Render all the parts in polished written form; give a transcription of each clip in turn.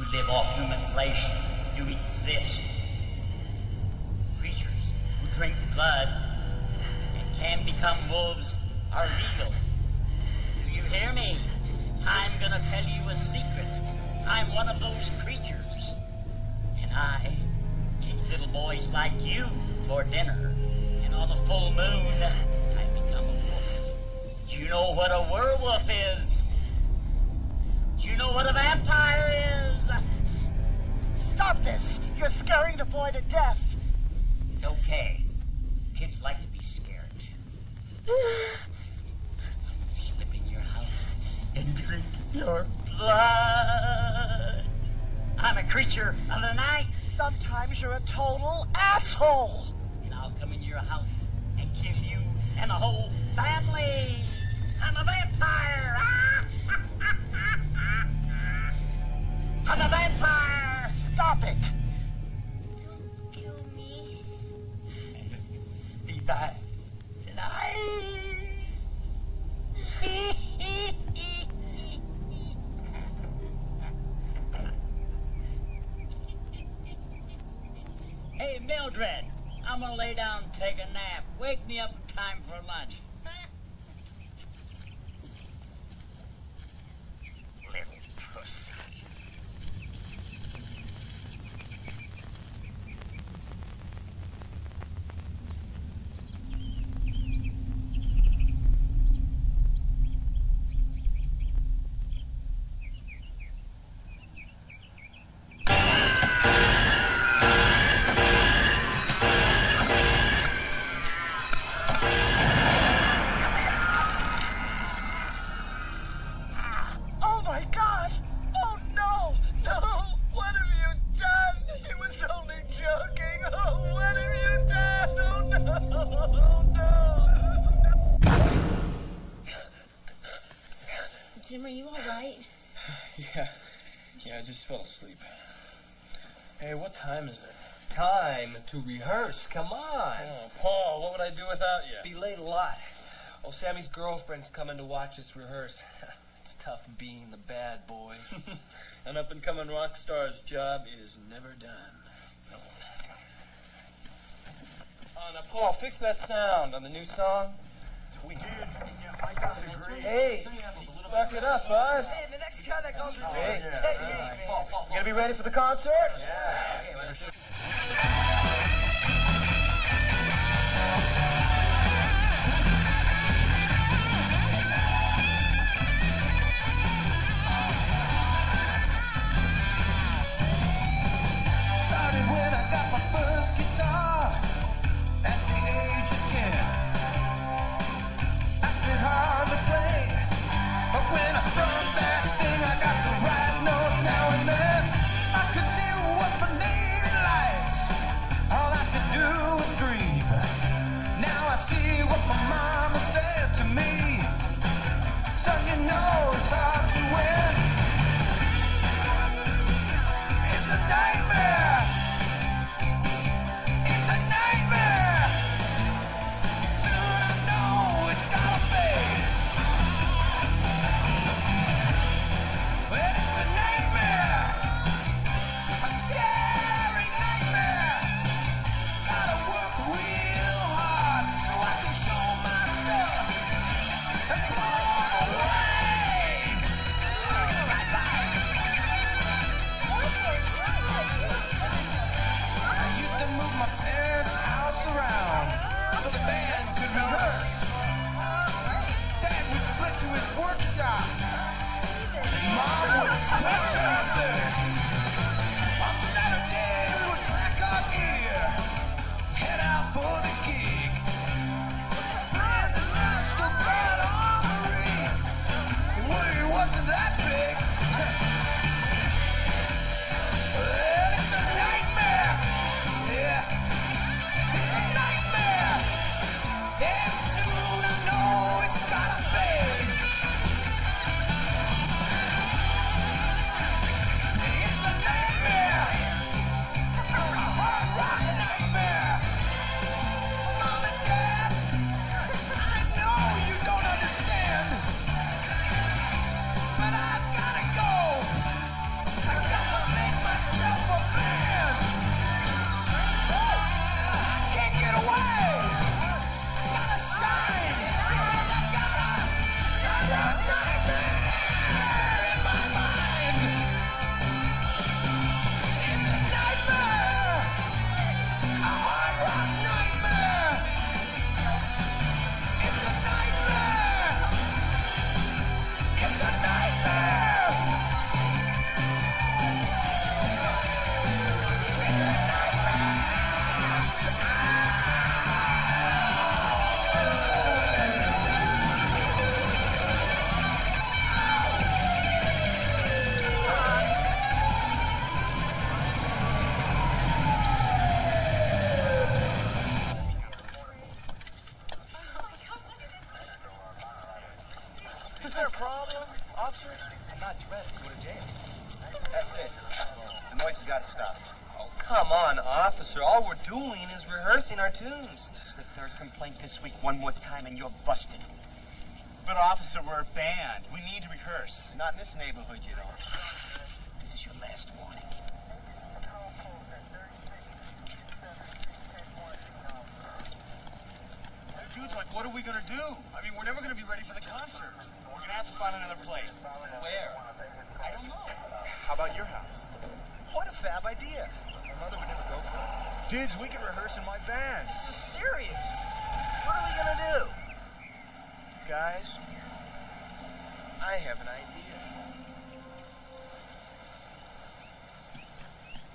You live off human flesh. You exist. Creatures who drink blood and can become wolves are legal. Do you hear me? I'm gonna tell you a secret. I'm one of those creatures. And I eat little boys like you for dinner. And on a full moon, I become a wolf. Do you know what a werewolf is? Do you know what a vampire is? Stop this! You're scaring the boy to death. It's okay. Kids like to be scared. Slip in your house and drink your blood. I'm a creature of the night. Sometimes you're a total asshole. And I'll come into your house and kill you and the whole family. I'm a vampire. I'm a vampire. Stop it. Don't kill me. Be back tonight. Hey, Mildred, I'm gonna lay down and take a nap. Wake me up in time for lunch. Little pussy. To rehearse, come on. Oh, Paul, what would I do without you? Be late a lot. Oh, Sammy's girlfriend's coming to watch us rehearse. It's tough being the bad boy. An up-and-coming rock star's job is never done. Oh, now, Paul, fix that sound on the new song. We did. Hey, suck it up, bud. Hey, the next guy that goes with me is 10 years. Paul. You gonna be ready for the concert? Yeah. Now and then I could see what's beneath it. got stuff. Oh, come on, officer. All we're doing is rehearsing our tunes. This is the third complaint this week. One more time and you're busted. But, officer, we're a band. We need to rehearse. Not in this neighborhood, you don't. This is your last warning. Dude's like, what are we going to do? I mean, we're never going to be ready for the concert. We're going to have to find another place. Where? I don't know. How about your house? What a fab idea. My mother would never go for it. Dudes, we could rehearse in my van. This is serious. What are we going to do? Guys, I have an idea.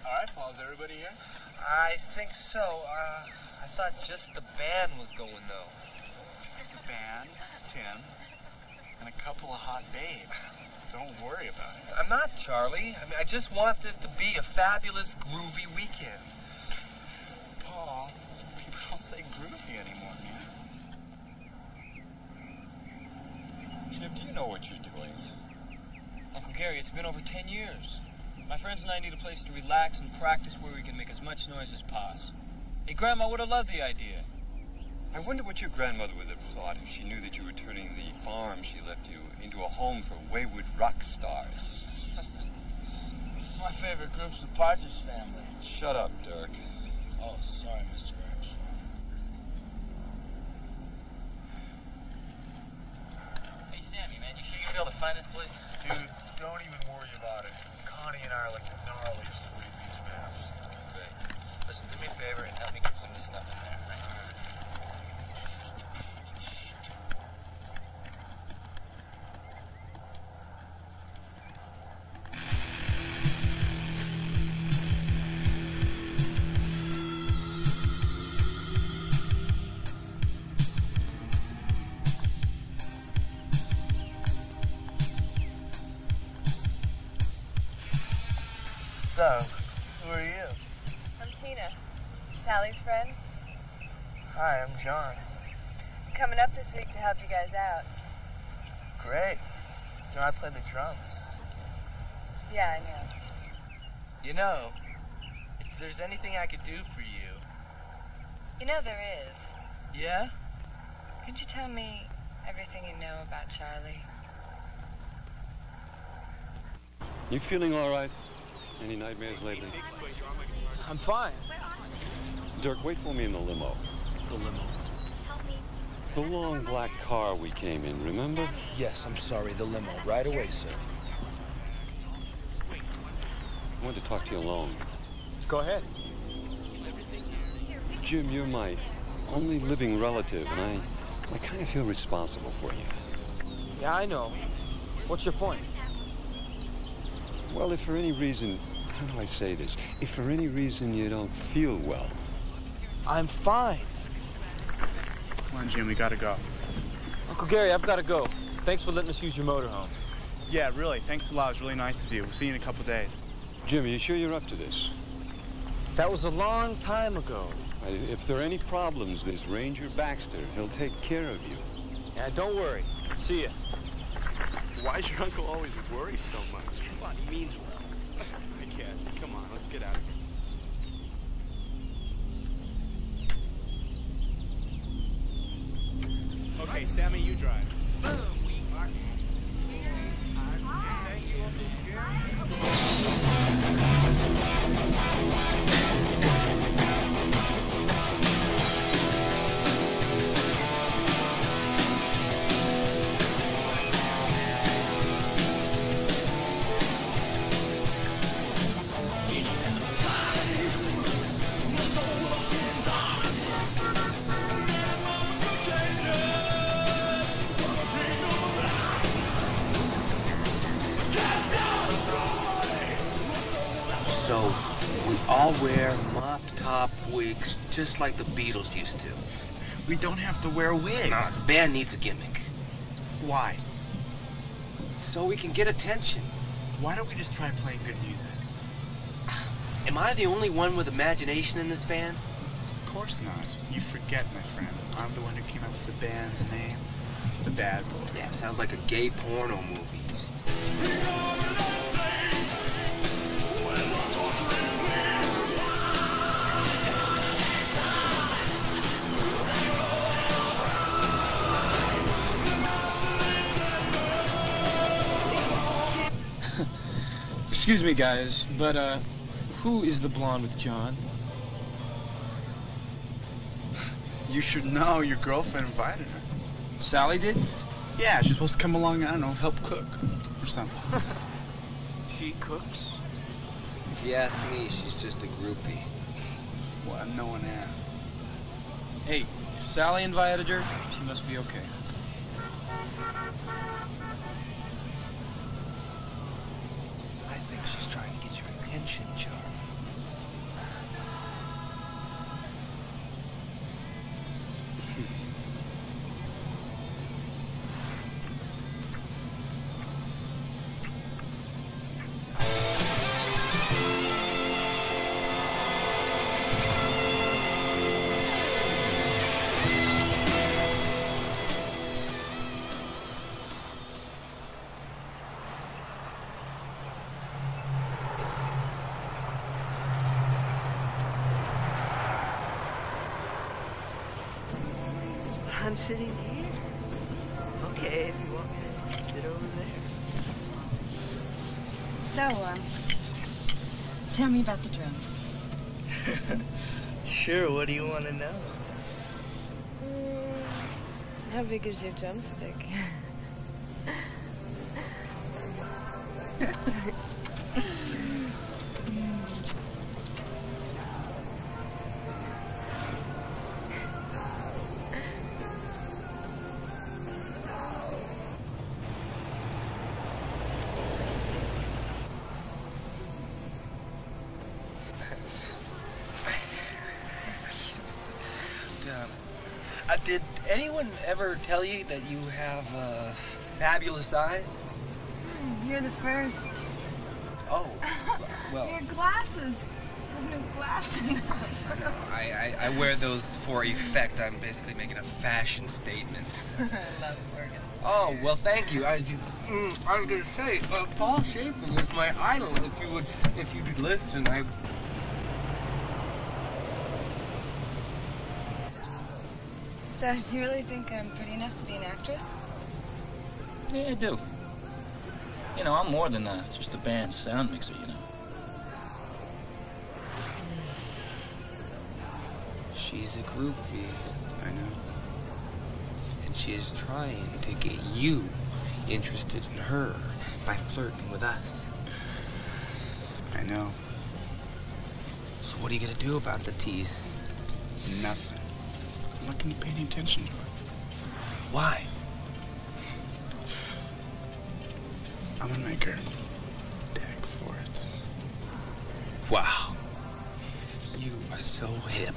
All right, Paul, is everybody here? I think so. I thought just the band was going, though. The band, Tim, and a couple of hot babes. Don't worry about it. I'm not, Charlie. I mean, I just want this to be a fabulous, groovy weekend. Paul, people don't say groovy anymore, man. Chip, do you know what you're doing? Uncle Gary, it's been over 10 years. My friends and I need a place to relax and practice where we can make as much noise as possible. Hey, Grandma would have loved the idea. I wonder what your grandmother would have thought if she knew that you were turning the farm she left you into a home for wayward rock stars. My favorite group's the Partridge Family. Shut up, Dirk. Oh, sorry, Mr. Armstrong. Hey, Sammy, man, you sure you'll be able to find this place? Dude, don't even worry about it. Connie and I are like gnarly to read these maps. Great. Listen, do me a favor and help me get some of this stuff in there. So, who are you? I'm Tina, Sally's friend. Hi, I'm John. I'm coming up this week to help you guys out. Great. No, I play the drums. Yeah, I know. You know, if there's anything I could do for you... You know there is. Yeah? Could you tell me everything you know about Charlie? You feeling all right? Any nightmares lately? I'm fine. Dirk, wait for me in the limo. The limo? Help me. The long black car we came in, remember? Yes, I'm sorry, the limo. Right away, sir. I wanted to talk to you alone. Go ahead. Jim, you're my only living relative, and I kind of feel responsible for you. Yeah, I know. What's your point? Well, if for any reason, how do I say this? If for any reason you don't feel well. I'm fine. Come on, Jim, we gotta go. Uncle Gary, I've gotta go. Thanks for letting us use your motorhome. Yeah, really, thanks a lot. It was really nice of you. We'll see you in a couple days. Jim, are you sure you're up to this? That was a long time ago. If there are any problems, there's Ranger Baxter. He'll take care of you. Yeah, don't worry. See ya. Why does your uncle always worry so much? Come on, he means well. I guess. Come on, let's get out of here. Okay, Sammy, you drive. Boom! We are just like the Beatles used to. We don't have to wear wigs. Nah, the band needs a gimmick. Why? So we can get attention. Why don't we just try playing good music? Am I the only one with imagination in this band? Of course not. You forget, my friend. I'm the one who came up with the band's name, The Bad Boys. Yeah, sounds like a gay porno movie. Excuse me, guys, but who is the blonde with John? You should know. Your girlfriend invited her. Sally did? Yeah, she's supposed to come along, I don't know, help cook or something. She cooks? If you ask me, she's just a groupie. Well, no one asked. Hey, if Sally invited her, she must be okay. I think she's trying to get your attention, Charlie. I'm sitting here. Okay, if you want me to sit over there. So, tell me about the drums. Sure, what do you want to know? How big is your drumstick? Did anyone ever tell you that you have fabulous eyes? You're the first. Oh, well. Your glasses. There's no glasses. No, I wear those for effect. I'm basically making a fashion statement. I love Morgan. Oh, well, thank you. I was going to say, Paul Shaffer is my idol. If you would listen, So, do you really think I'm pretty enough to be an actress? Yeah, I do. You know, I'm more than just a band sound mixer, you know. She's a groupie. I know. And she is trying to get you interested in her by flirting with us. I know. So what are you going to do about the tease? Nothing. I'm not going to pay any attention to it. Why? I'm going to make her beg for it. Wow. You are so hip.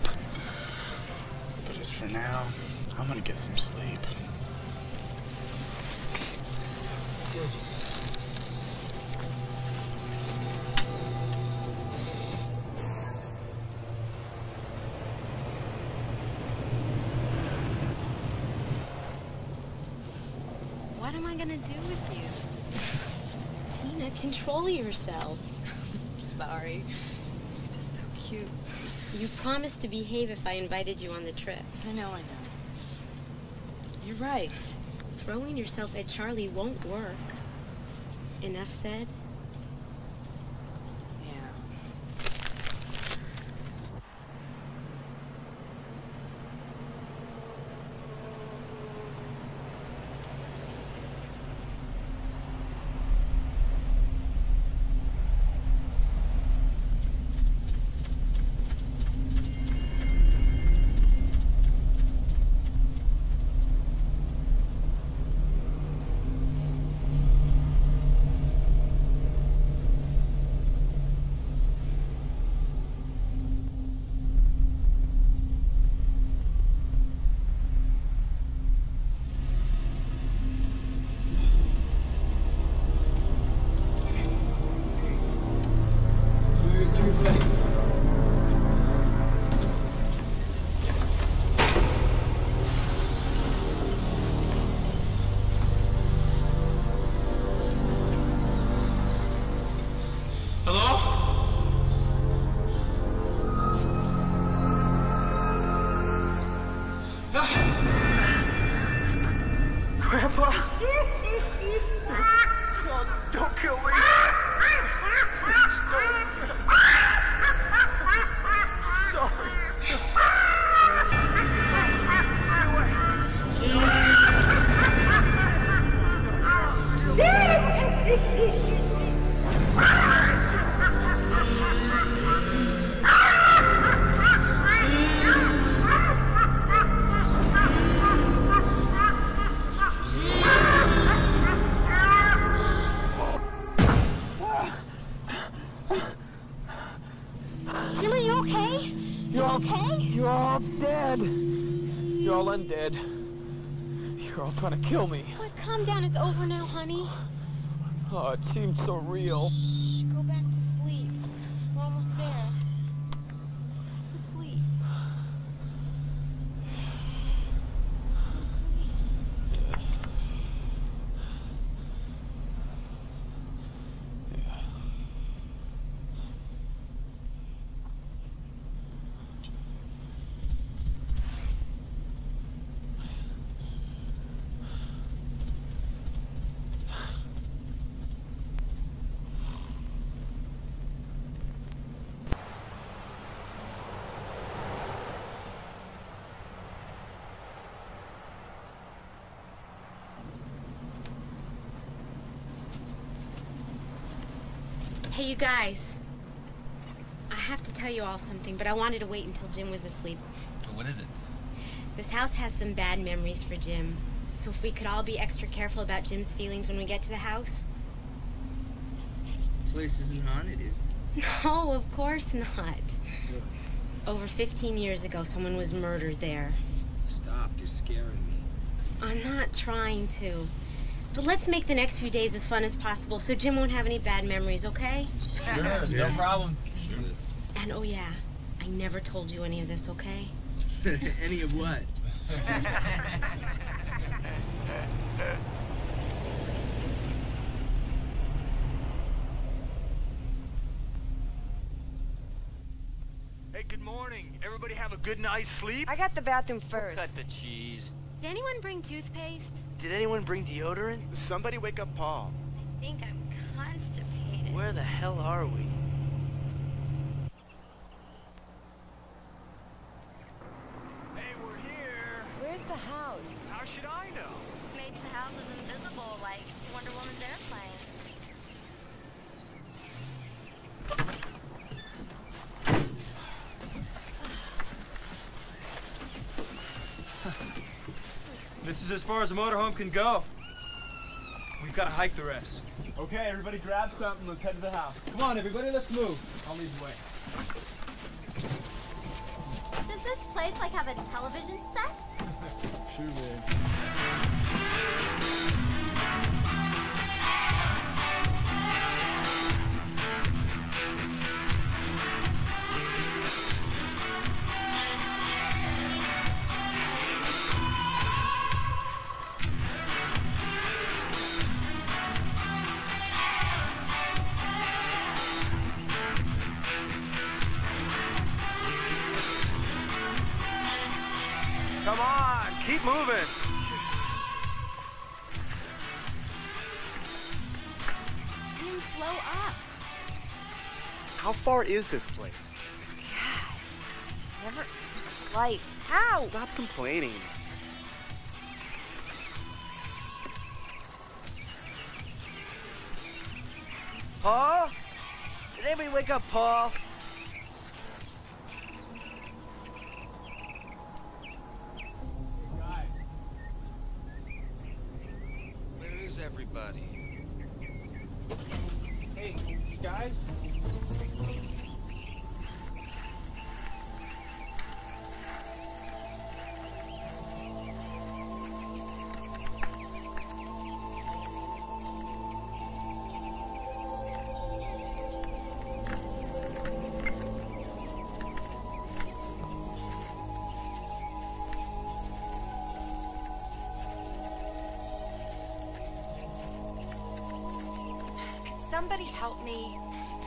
But as for now, I'm going to get some sleep. Good. What am I gonna do with you? Tina, control yourself. Sorry. She's just so cute. You promised to behave if I invited you on the trip. I know. You're right. Throwing yourself at Charlie won't work. Enough said? Grandpa? Don't kill me. You're okay? You're all dead. You're all undead. You're all trying to kill me. But calm down. It's over now, honey. Oh, it seems so real. Shh, go back to sleep. We're almost there. To sleep. Hey, you guys. I have to tell you all something, but I wanted to wait until Jim was asleep. What is it? This house has some bad memories for Jim. So if we could all be extra careful about Jim's feelings when we get to the house. The place isn't haunted, is it? No, of course not. Look. Over 15 years ago, someone was murdered there. Stop, you're scaring me. I'm not trying to. But let's make the next few days as fun as possible so Jim won't have any bad memories, okay? Sure, no problem. Sure. And oh yeah, I never told you any of this, okay? Any of what? Hey, good morning. Everybody have a good night's sleep? I got the bathroom first. Cut the cheese. Did anyone bring toothpaste? Did anyone bring deodorant? Somebody wake up Paul. I think I'm constipated. Where the hell are we? Hey, we're here. Where's the house? How should I know? Made the house is invisible, like Wonder Woman's airplane. This is as far as the motorhome can go. We've got to hike the rest. Okay, everybody grab something. Let's head to the house. Come on, everybody, let's move. I'll lead the way. Does this place, like, have a television set? Sure did. Come on, keep moving. Jim, slow up. How far is this place? God, never, like, how? Stop complaining. Paul? Did anybody wake up, Paul? Everybody. Hey, guys. Somebody help me.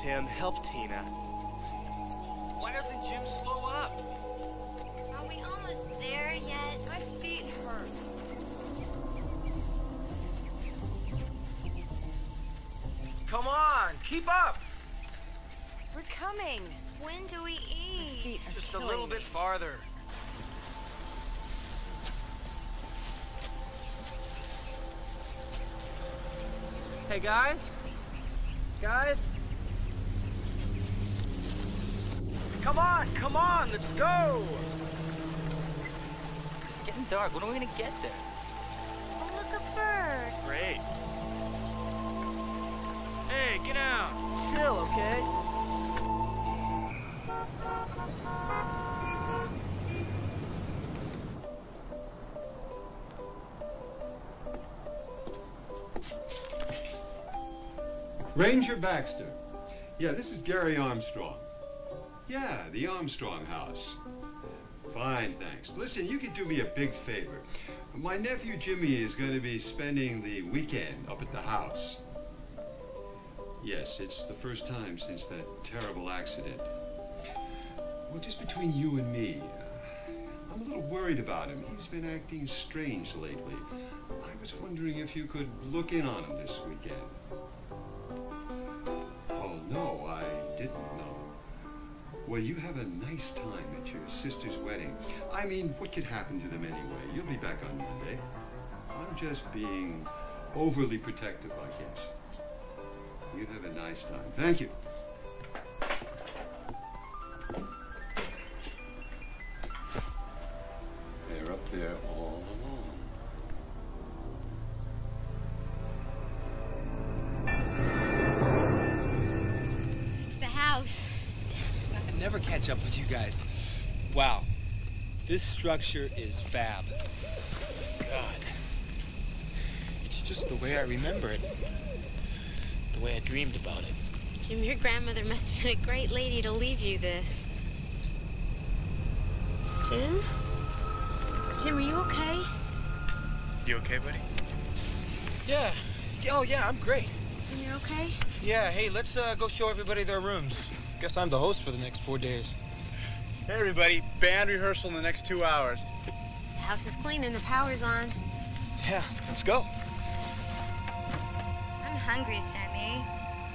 Tim, help Tina. Why doesn't Jim slow up? Are we almost there yet? My feet hurt. Come on, keep up. We're coming. When do we eat? Just a little bit farther. Hey, guys. Guys? Come on, let's go! It's getting dark, when are we gonna get there? Oh, look, a bird! Great! Hey, get out! Chill, okay? Ranger Baxter. Yeah, this is Gary Armstrong. Yeah, the Armstrong house. Fine, thanks. Listen, you could do me a big favor. My nephew Jimmy is going to be spending the weekend up at the house. Yes, it's the first time since that terrible accident. Well, just between you and me, I'm a little worried about him. He's been acting strange lately. I was wondering if you could look in on him this weekend. Oh, no, I didn't know. Well, you have a nice time at your sister's wedding. I mean, what could happen to them anyway? You'll be back on Monday. I'm just being overly protective, I guess. You have a nice time. Thank you. They're up there all alone. It's the house. I can never catch up with you guys. Wow. This structure is fab. God. It's just the way I remember it. Way I dreamed about it. Jim, your grandmother must have been a great lady to leave you this. Jim? Jim, are you okay? You okay, buddy? Yeah. Oh, yeah, I'm great. Jim, you're okay? Yeah, hey, let's go show everybody their rooms. Guess I'm the host for the next 4 days. Hey, everybody, band rehearsal in the next 2 hours. The house is clean and the power's on. Yeah, let's go. I'm hungry, Sam.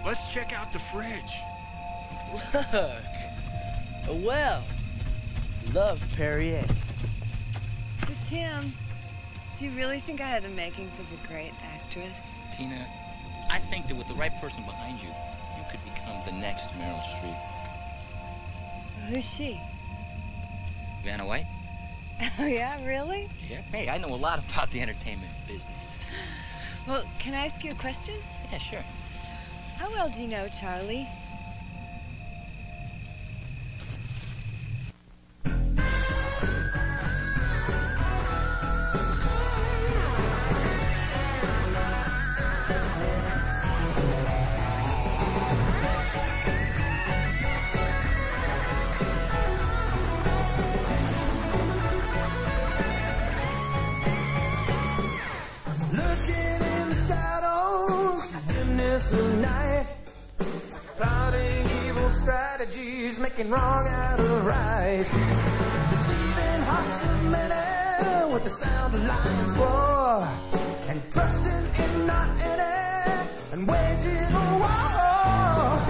Let's check out the fridge. Look. Well, love Perrier. But Tim, do you really think I had the makings of a great actress? Tina, I think that with the right person behind you, you could become the next Meryl Streep. Who's she? Vanna White. Oh, yeah? Really? Yeah. Hey, I know a lot about the entertainment business. Well, can I ask you a question? Yeah, sure. How well do you know Charlie? Making wrong out of right, deceiving hearts of men with the sound of lions roar, and trusting in not in it, and waging a war.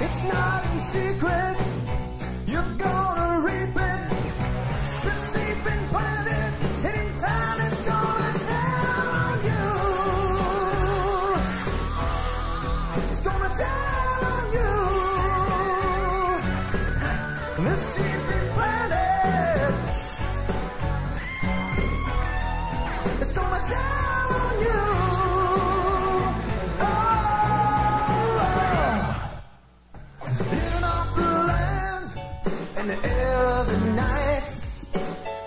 It's not in secret, you're gonna reap it. The seed's been planted, and in time it's gonna tell you. It's gonna tell.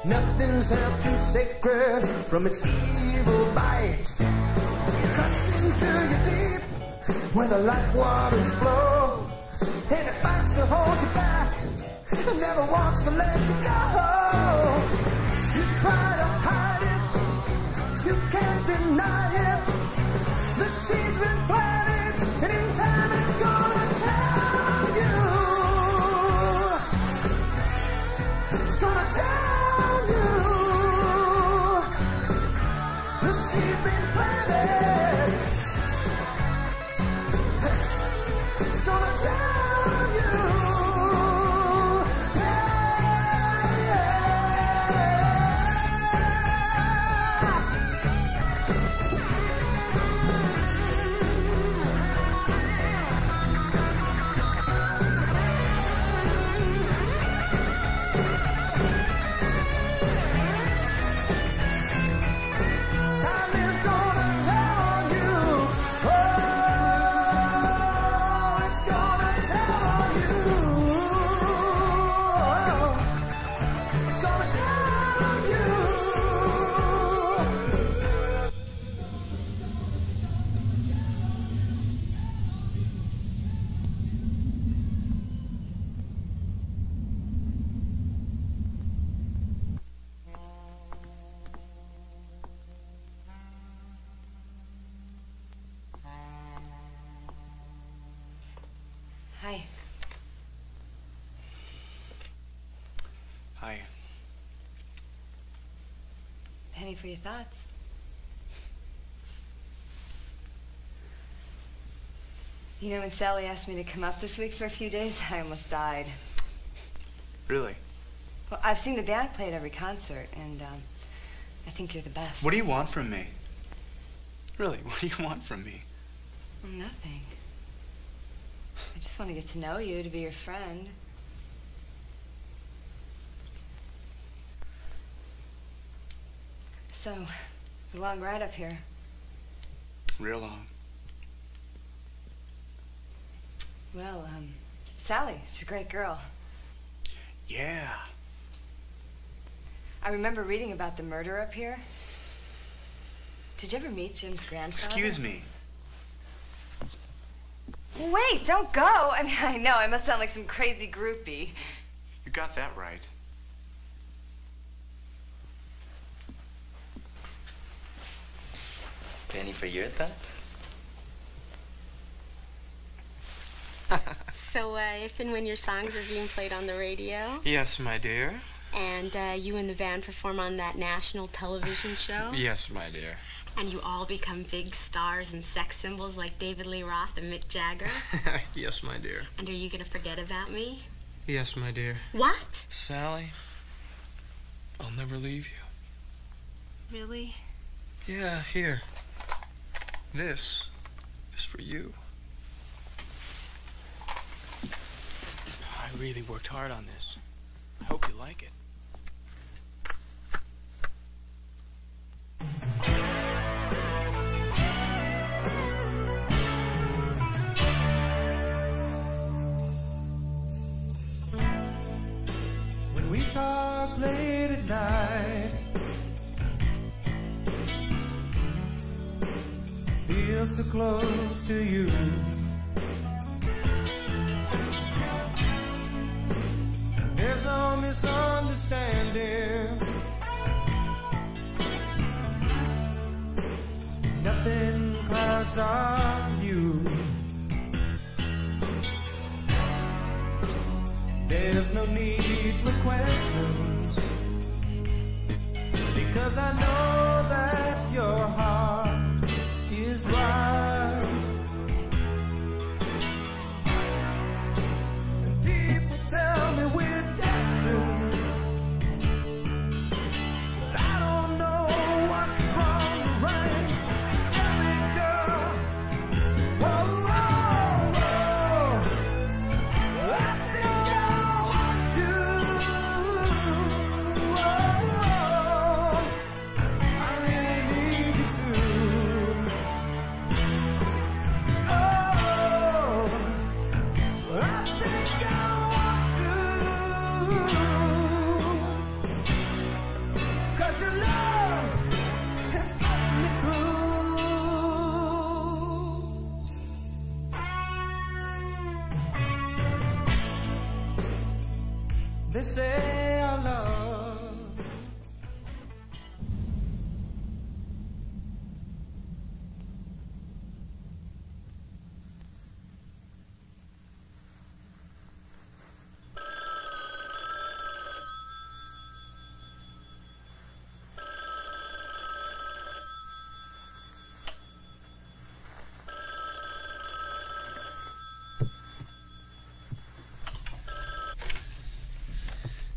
Nothing's held too sacred from its evil bites. Cuts into you deep where the life waters flow, and it fights to hold you back and never wants to let you go. You try to hide it, you can't deny it. The seed's been planted, and in time it's gonna tell you. It's gonna tell you. any for your thoughts. You know, when Sally asked me to come up this week for a few days, I almost died. Really? Well, I've seen the band play at every concert, and I think you're the best. What do you want from me? Really, what do you want from me? Nothing. I just want to get to know you, to be your friend. So, a long ride up here. Real long. Well, Sally, she's a great girl. Yeah. I remember reading about the murder up here. Did you ever meet Jim's grandfather? Excuse me. Wait, don't go. I mean, I know, I must sound like some crazy groupie. You got that right. Penny, for your thoughts? So, if and when your songs are being played on the radio? Yes, my dear. And you and the band perform on that national television show? Yes, my dear. And you all become big stars and sex symbols like David Lee Roth and Mick Jagger? Yes, my dear. And are you going to forget about me? Yes, my dear. What? Sally, I'll never leave you. Really? Yeah, here. This is for you. I really worked hard on this. I hope you like it. When we talk late at night, feel so close to you. There's no misunderstanding, nothing clouds our view. There's no need for questions, because I know that your heart is right. And people tell me we're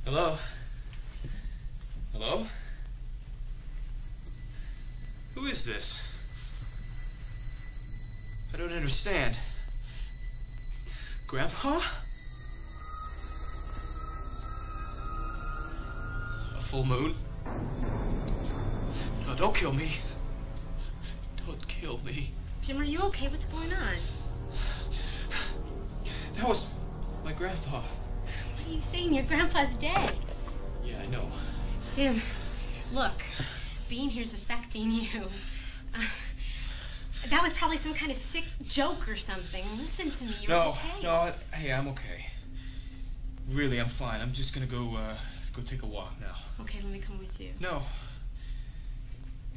Hello? Hello? Who is this? I don't understand. Grandpa? A full moon? No, don't kill me. Don't kill me. Jim, are you okay? What's going on? That was my grandpa. What are you saying? Your grandpa's dead. Yeah, I know. Jim, look, being here's affecting you. That was probably some kind of sick joke or something. Listen to me, you're okay. Hey, I'm okay. Really, I'm fine. I'm just gonna go take a walk now. Okay, let me come with you. No,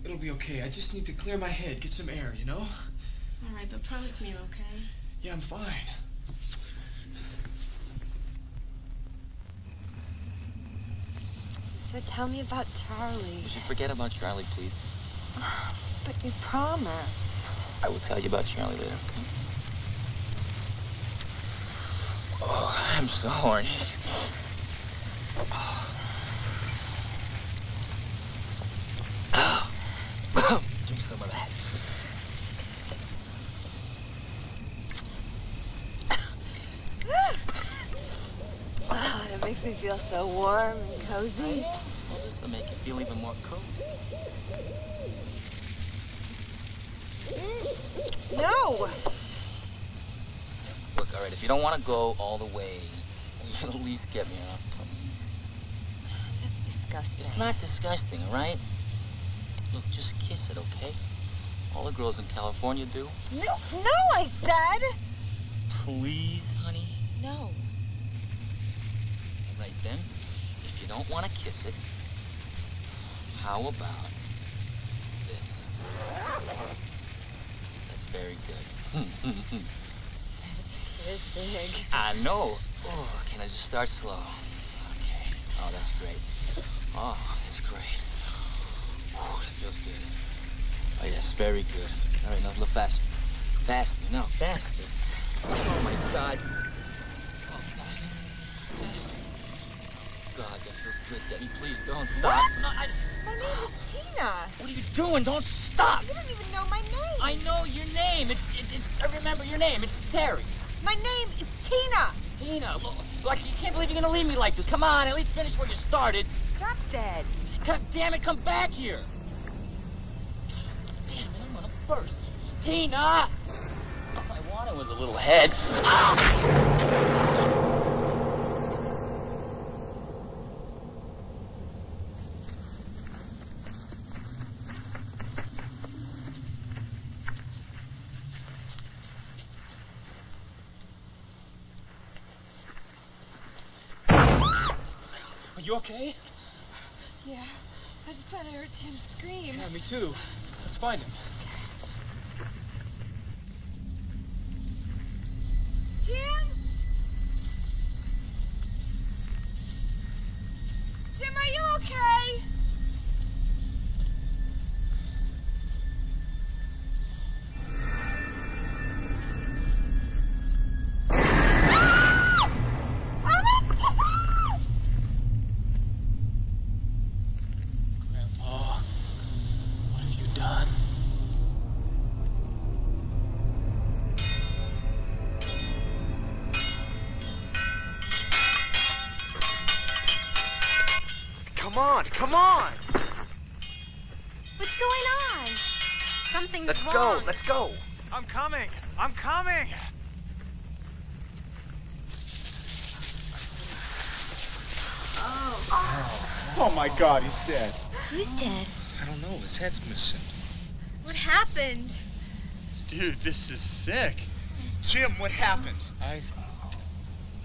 it'll be okay. I just need to clear my head, get some air, you know? All right, but promise me you're okay. Yeah, I'm fine. But tell me about Charlie. Would you forget about Charlie, please? But you promised. I will tell you about Charlie later, okay? Oh, I'm so horny. Drink some of that. Oh, that makes me feel so warm and cozy. Well, this will make you feel even more cozy. No! Look, all right, if you don't want to go all the way, you'll at least get me off, please. That's disgusting. It's not disgusting, all right? Look, just kiss it, okay? All the girls in California do. No, no, I said! Please, honey? No. All right, then, if you don't want to kiss it, how about this? That's very good. It's big. I know. Oh, can I just start slow? Okay. Oh, that's great. Oh, that's great. Oh, that feels good. Oh, yes, very good. All right, now a little faster. Faster, no, faster. Oh, my God. Oh, faster. Faster. God, that feels good, Daddy. Please don't stop. What? No, my name is Tina. What are you doing? Don't stop. You don't even know my name. I know your name. I remember your name. It's Terry. My name is Tina. Tina, look, you can't believe you're going to leave me like this. Come on, at least finish where you started. Drop dead. God damn it, come back here. God damn it, I'm gonna burst. Tina! All I wanted was a little head. Are you okay? Yeah, I just thought I heard Tim scream. Yeah, me too. Let's find him. Tim? Tim, are you okay? Let's go. I'm coming. I'm coming. Oh my God, he's dead. Who's dead? I don't know. His head's missing. What happened? Dude, this is sick. Jim, what happened? I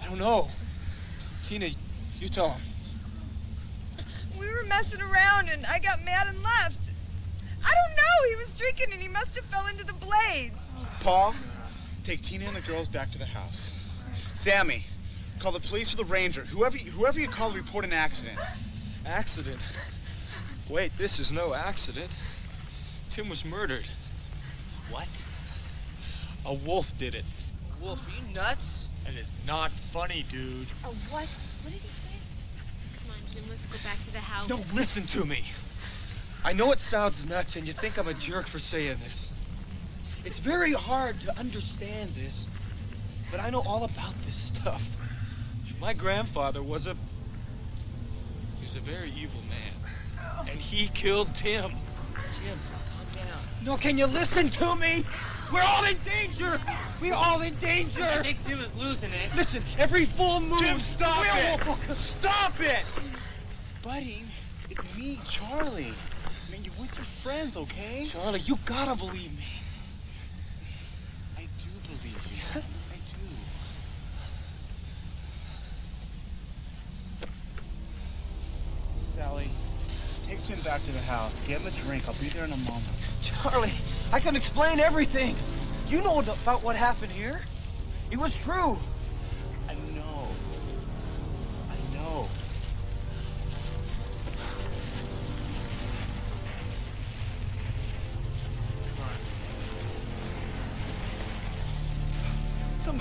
don't know. Tina, you tell him. We were messing around and I got mad and left. I don't know. He was drinking and he must have fell into the blades. Paul, take Tina and the girls back to the house. Sammy, call the police or the ranger. Whoever you call to report an accident. Accident? Wait, this is no accident. Tim was murdered. What? A wolf did it. A wolf? Are you nuts? That is not funny, dude. A what? What did he say? Come on, Jim, let's go back to the house. No, listen to me. I know it sounds nuts, and you think I'm a jerk for saying this. It's very hard to understand this, but I know all about this stuff. My grandfather was a very evil man, and he killed Tim. Jim, calm down. No, can you listen to me? We're all in danger! We're all in danger! I think Jim is losing it. Listen, every fool move. Jim, stop it! Stop it! Buddy, it's me, Charlie. Man, you're with your friends, okay? Charlie, you gotta believe me. I do believe you. I do. Sally, take Jim back to the house. Get him a drink. I'll be there in a moment. Charlie, I can explain everything. You know about what happened here. It was true. I know. I know.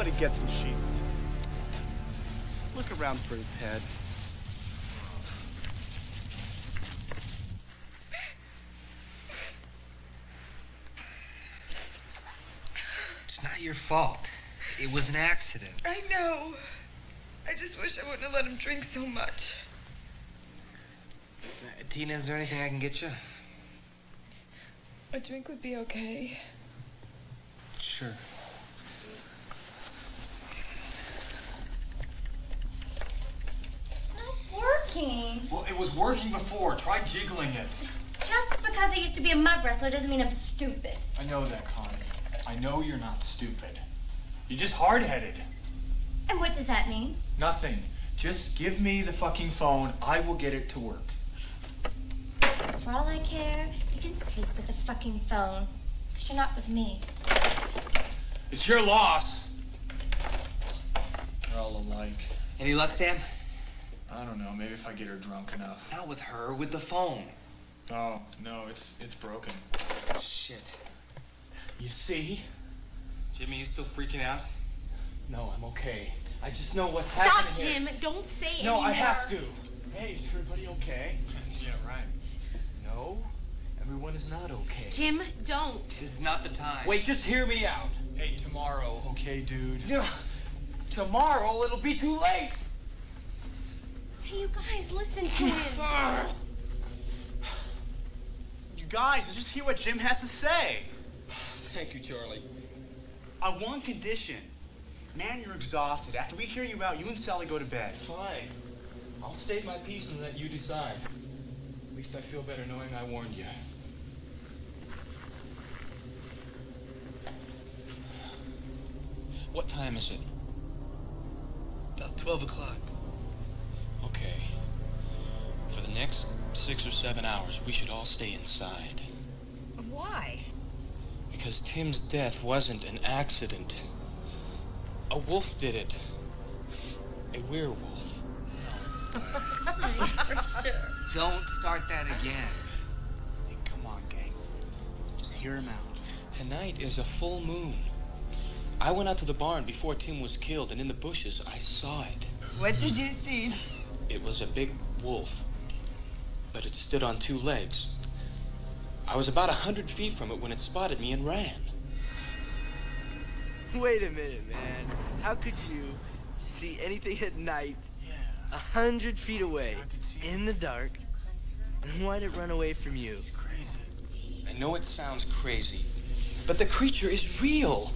Somebody get some sheets. Look around for his head. It's not your fault. It was an accident. I know. I just wish I wouldn't have let him drink so much. Tina, is there anything I can get you? A drink would be okay. Sure. It's not working. Well, it was working before. Try jiggling it. Just because I used to be a mud wrestler doesn't mean I'm stupid. I know that, Connie. I know you're not stupid. You're just hard-headed. And what does that mean? Nothing. Just give me the fucking phone. I will get it to work. For all I care, you can sleep with the fucking phone. Because you're not with me. It's your loss. They're all alike. Any luck, Sam? I don't know. Maybe if I get her drunk enough. Not with her, with the phone. Oh, no, it's broken. Shit. You see? Jimmy, you still freaking out? No, I'm okay. I just know what's happening here. Stop, Jim. Don't say anything. No, I have to. Hey, is everybody okay? Yeah, right. No, everyone is not okay. Jim, don't. This is not the time. Wait, just hear me out. Hey, tomorrow, okay, dude? No, tomorrow it'll be too late. Hey, you guys, listen to him. You guys, just hear what Jim has to say. Thank you, Charlie. On one condition. Man, you're exhausted. After we hear you out, you and Sally go to bed. Fine. I'll state my piece and let you decide. At least I feel better knowing I warned you. What time is it? About 12 o'clock. Okay. For the next 6 or 7 hours, we should all stay inside. But why? Because Tim's death wasn't an accident. A wolf did it. A werewolf. For sure. Don't start that again. Hey, come on, gang. Just hear him out. Tonight is a full moon. I went out to the barn before Tim was killed, and in the bushes, I saw it. What did you see? It was a big wolf, but it stood on two legs. I was about 100 feet from it when it spotted me and ran. Wait a minute, man. How could you see anything at night, 100 feet away, in the dark, and why'd it run away from you? It's crazy. I know it sounds crazy, but the creature is real.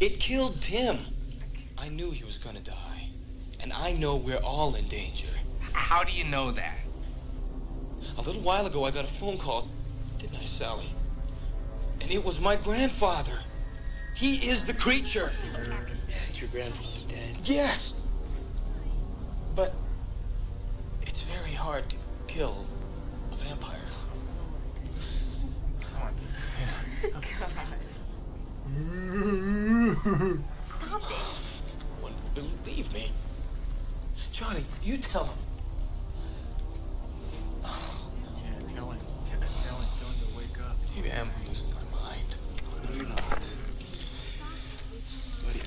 It killed Tim. I knew he was gonna die, and I know we're all in danger. How do you know that? A little while ago, I got a phone call, didn't I, Sally? And it was my grandfather. He is the creature. Your grandfather dead? Yes. But it's very hard to kill a vampire. Come on. God. Stop it. No one will believe me. Johnny, you tell him. Oh. Yeah, tell him. Tell him. Tell him to wake up. Maybe I'm losing my mind. No, you're not.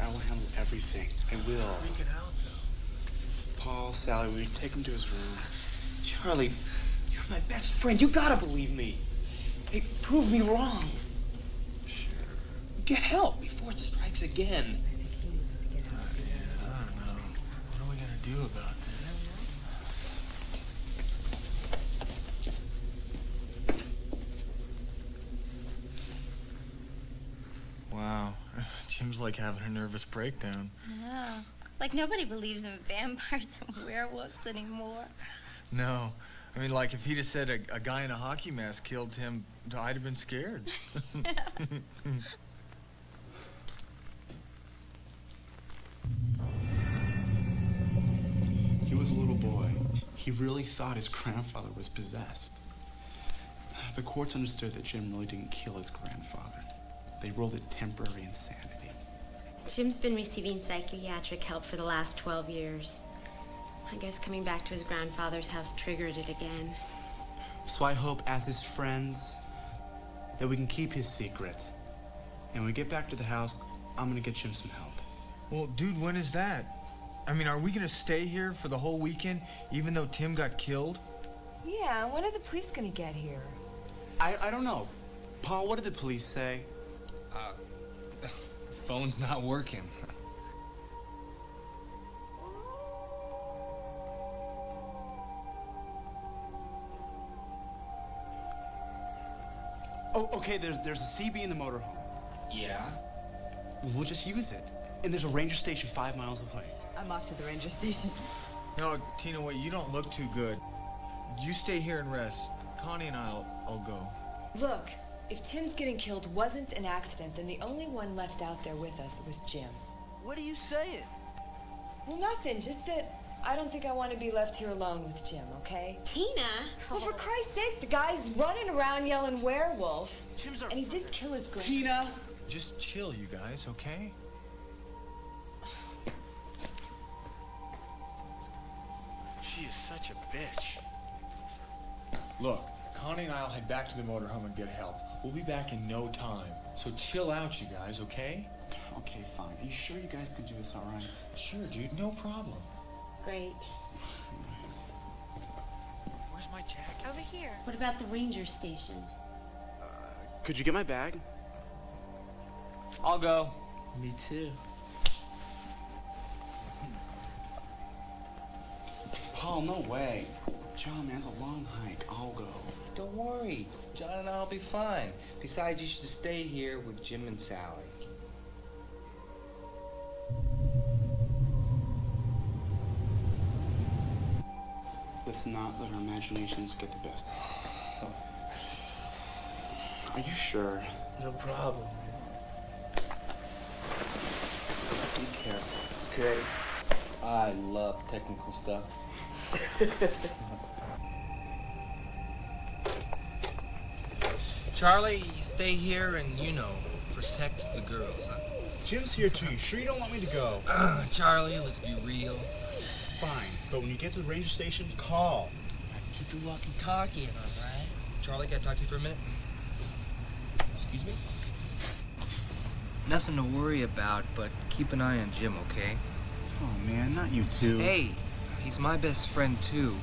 I will handle everything. I will. It out, though. Paul, Sally, will you take him to his room? Charlie, you're my best friend. You gotta believe me. Hey, prove me wrong. Sure. Get help before it strikes again. I think he needs to get help. Yeah, I don't know. What are we gonna do about this? Wow. Seems like having a nervous breakdown. Yeah. Like nobody believes in vampires and werewolves anymore. No. I mean, like if he'd have said a guy in a hockey mask killed him, I'd have been scared. He was a little boy. He really thought his grandfather was possessed. The courts understood that Jim really didn't kill his grandfather. They ruled it temporary insanity. Jim's been receiving psychiatric help for the last 12 years. I guess coming back to his grandfather's house triggered it again. So I hope, as his friends, that we can keep his secret. And when we get back to the house, I'm gonna get Jim some help. Well, dude, when is that? I mean, are we gonna stay here for the whole weekend, even though Tim got killed? Yeah, when are the police gonna get here? I don't know. Paul, what did the police say? Phone's not working. Oh, okay, there's a CB in the motorhome. Yeah? We'll just use it. And there's a ranger station 5 miles away. I'm off to the ranger station. No, Tina, wait, you don't look too good. You stay here and rest. Connie and I'll go. Look, if Tim's getting killed wasn't an accident, then the only one left out there with us was Jim. What are you saying? Well, nothing, just that I don't think I want to be left here alone with Jim, okay? Tina! Well, for Christ's sake, the guy's running around yelling werewolf. Jim's our and he did kill his girlfriend. Tina! Just chill, you guys, okay? She is such a bitch. Look, Connie and I'll head back to the motorhome and get help. We'll be back in no time. So chill out, you guys, okay? Okay, fine. Are you sure you guys can do this all right? Sure, dude, no problem. Great. Where's my jacket? Over here. What about the ranger station? Could you get my bag? I'll go. Me too. Paul, no way. John, man, it's a long hike. I'll go. Don't worry. John and I'll be fine. Besides, you should stay here with Jim and Sally. Let's not let our imaginations get the best of us. Are you sure? No problem. Be careful. Okay. I love technical stuff. Charlie, stay here and, you know, protect the girls. Huh? Jim's here too. You sure you don't want me to go? Charlie, let's be real. Fine, but when you get to the ranger station, call. I can keep the walkie-talkie, all right? Charlie, can I talk to you for a minute? Excuse me? Nothing to worry about, but keep an eye on Jim, okay? Oh, man, not you too. Hey, he's my best friend, too.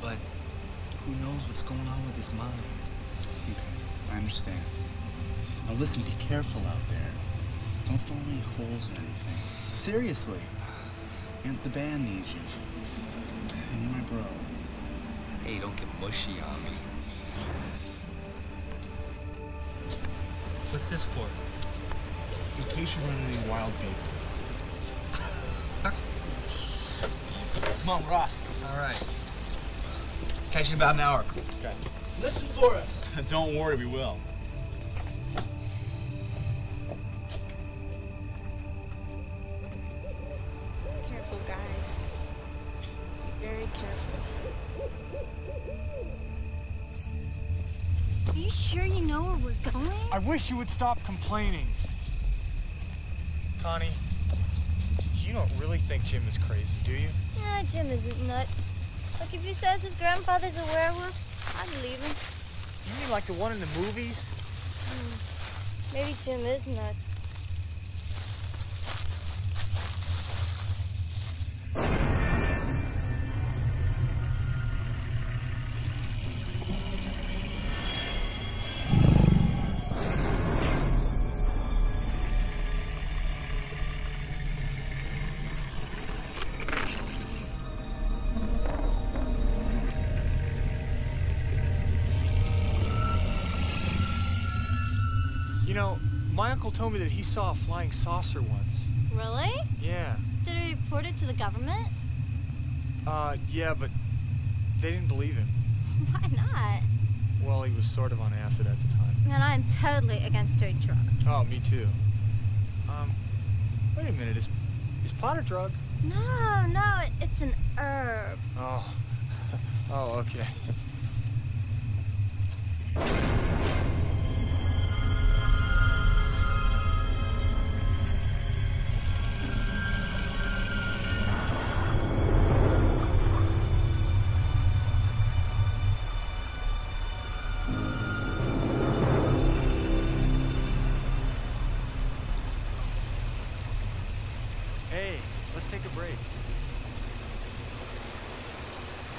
But who knows what's going on with his mind? Okay, I understand. Now, listen, be careful out there. Don't throw any holes or anything. Seriously. And the band needs you. And you're my bro. Hey, don't get mushy on me. What's this for? In case you run into any wild people. Come on, we're off. All right. Catch you in about an hour. Okay. Listen for us. Don't worry, we will. Careful, guys. Be very careful. Are you sure you know where we're going? I wish you would stop complaining. Connie. You don't really think Jim is crazy, do you? Nah, Jim isn't nuts. Look, if he says his grandfather's a werewolf, I'd believe him. You mean like the one in the movies? Maybe Jim is nuts. Told me that he saw a flying saucer once. Really? Yeah. Did he report it to the government? Yeah, but they didn't believe him. Why not? Well, he was sort of on acid at the time. Man, I'm totally against doing drugs. Oh, me too. Wait a minute, is pot a drug? No, no, it's an herb. Oh, oh, okay.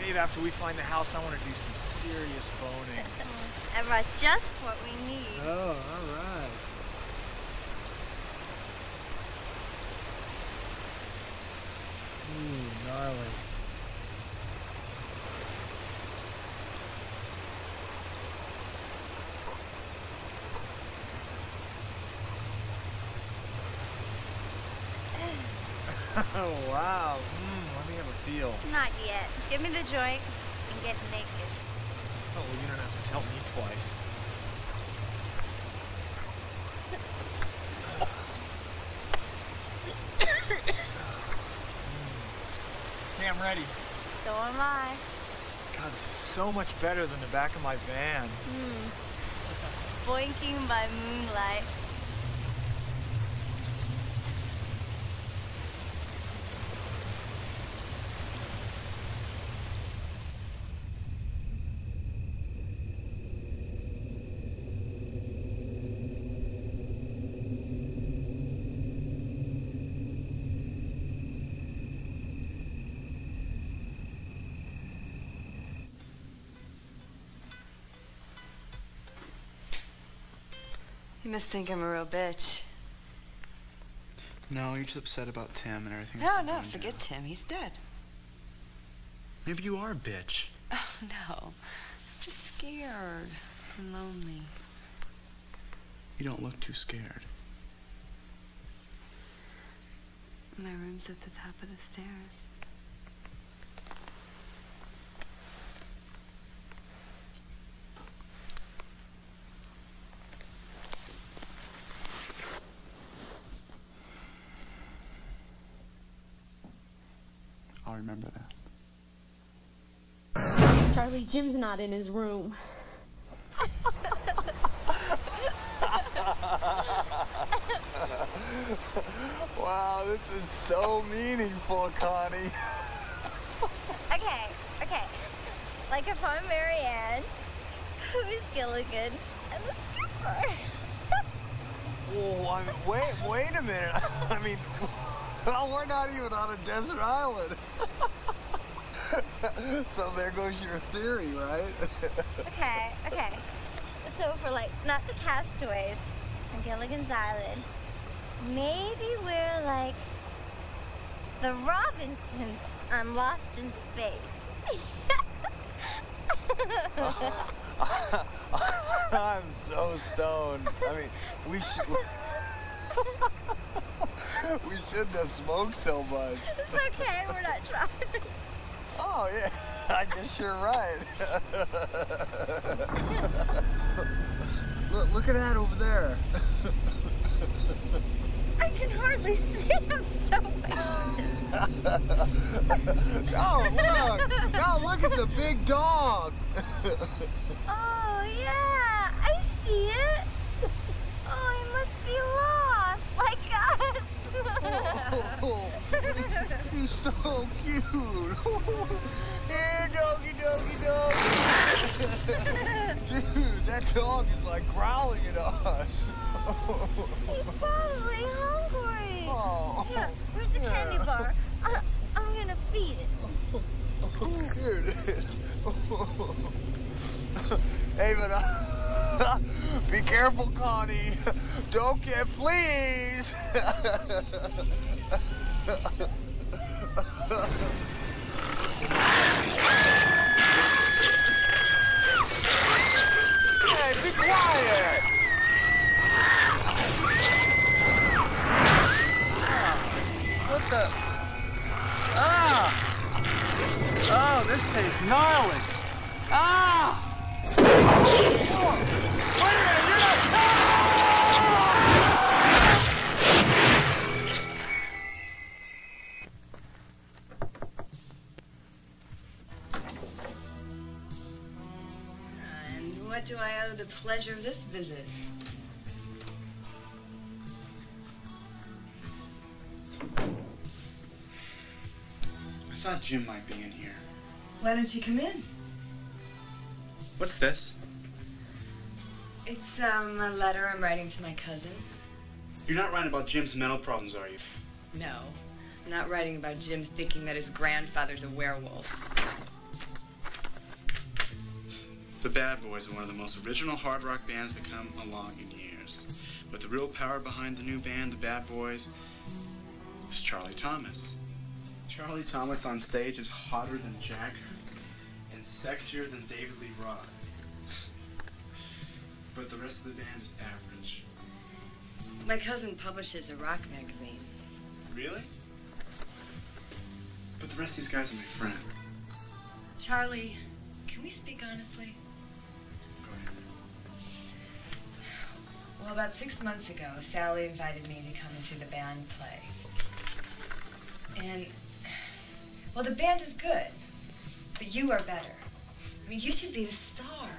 Babe, after we find the house, I want to do some serious boning. I brought just what we need. Oh, all right. Ooh, gnarly. Oh, wow. Let me have a feel. Not yet. Give me the joint and get naked. Oh, well, you don't have to tell me twice. Hey, I'm ready. So am I. God, this is so much better than the back of my van. Boinking by moonlight. You must think I'm a real bitch. No, you're just upset about Tim and everything. No, forget Tim. He's dead. Maybe you are a bitch. Oh, no. I'm just scared. I'm lonely. You don't look too scared. My room's at the top of the stairs. Remember that. Charlie, Jim's not in his room. Wow, this is so meaningful, Connie. Okay. Like if I'm Marianne, who's Gilligan, and the skipper. Whoa, I mean, wait a minute. I mean, well, we're not even on a desert island. So there goes your theory, right? Okay. So for like, not the castaways on Gilligan's Island, maybe we're like the Robinsons on Lost in Space. I'm so stoned. I mean, we should... We shouldn't have smoked so much. It's okay, we're not driving. Oh, yeah, I guess you're right. Look at that over there. I can hardly see, I'm so wasted. No, look at the big dog. Oh, yeah, I see it. Oh, I must be lost, like us. Oh, you're so cute. Here, doggy, doggy, doggy. Dude, that dog is like growling at us. He's probably hungry. Oh. Yeah, where's the candy bar? I'm gonna feed it. Oh, here it is. Hey, but be careful, Connie. Don't get fleas. Hey, be quiet. What the? Ah! Oh, this tastes gnarly. Ah! And what do I owe the pleasure of this visit? I thought Jim might be in here. Why don't you come in? What's this? It's a letter I'm writing to my cousin. You're not writing about Jim's mental problems, are you? No, I'm not writing about Jim thinking that his grandfather's a werewolf. The Bad Boys were one of the most original hard rock bands to come along in years. But the real power behind the new band, The Bad Boys, is Charlie Thomas. Charlie Thomas on stage is hotter than Jagger and sexier than David Lee Roth. But the rest of the band is average. My cousin publishes a rock magazine. Really? But the rest of these guys are my friend. Charlie, can we speak honestly? Go ahead. Well, about 6 months ago, Sally invited me to come and see the band play. And, well, the band is good, but you are better. I mean, you should be the star.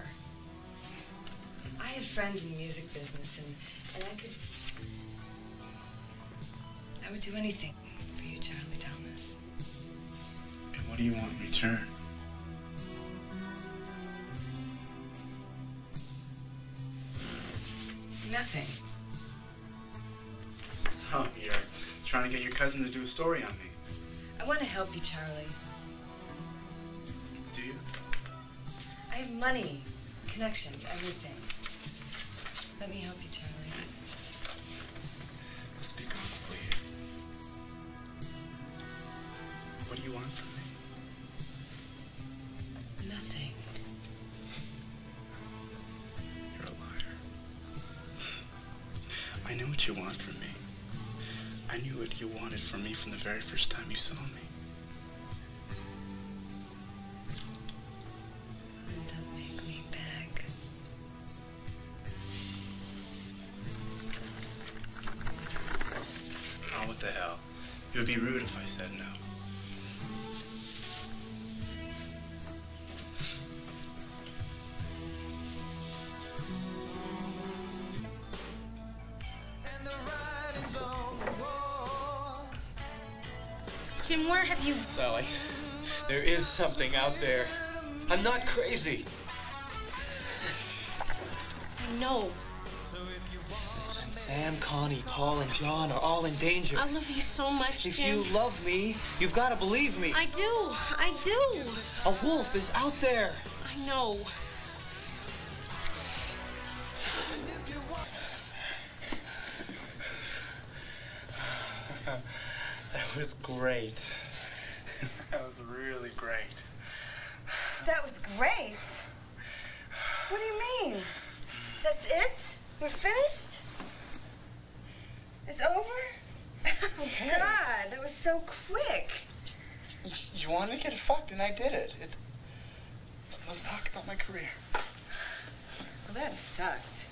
I have friends in the music business, and I would do anything for you, Charlie Thomas. And what do you want in return? Nothing. So, you're trying to get your cousin to do a story on me. I want to help you, Charlie. Do you? I have money, connections, everything. Let me help you, Charlie. Let's speak honestly here. What do you want from me? Nothing. You're a liar. I knew what you want from me. I knew what you wanted from me from the very first time you saw me. The hell. It would be rude if I said no. Jim, where have you... Sally, there is something out there. I'm not crazy. I know. Sam, Connie, Paul, and John are all in danger. I love you so much, Jim. If you love me, you've got to believe me. I do. I do. A wolf is out there. I know. That was great. That was really great. That was great? What do you mean? That's it? We're finished? It's over? Oh, God, that was so quick. You wanted to get fucked, and I did it. Let's talk about my career. Well, that sucked.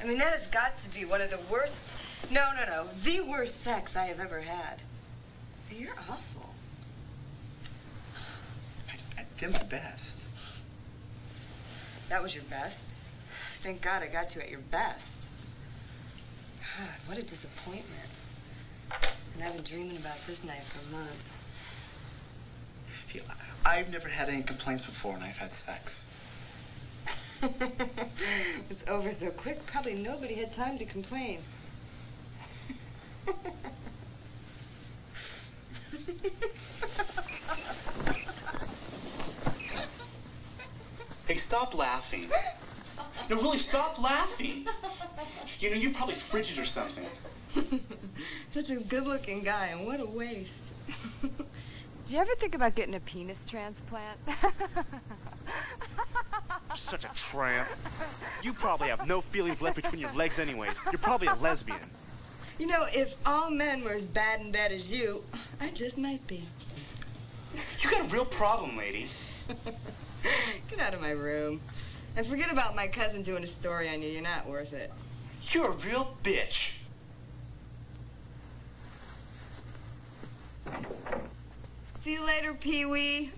I mean, that has got to be one of the worst... No, the worst sex I have ever had. But you're awful. I did my best. That was your best? Thank God I got you at your best. God, what a disappointment. And I've been dreaming about this night for months. I've never had any complaints before when I've had sex. It was over so quick, probably nobody had time to complain. Hey, stop laughing. No, really, stop laughing. You know, you're probably frigid or something. Such a good-looking guy, and what a waste. Did you ever think about getting a penis transplant? Such a tramp. You probably have no feelings left between your legs anyways. You're probably a lesbian. You know, if all men were as bad and bad as you, I just might be. You got a real problem, lady. Get out of my room. And forget about my cousin doing a story on you. You're not worth it. You're a real bitch. See you later, Pee-wee.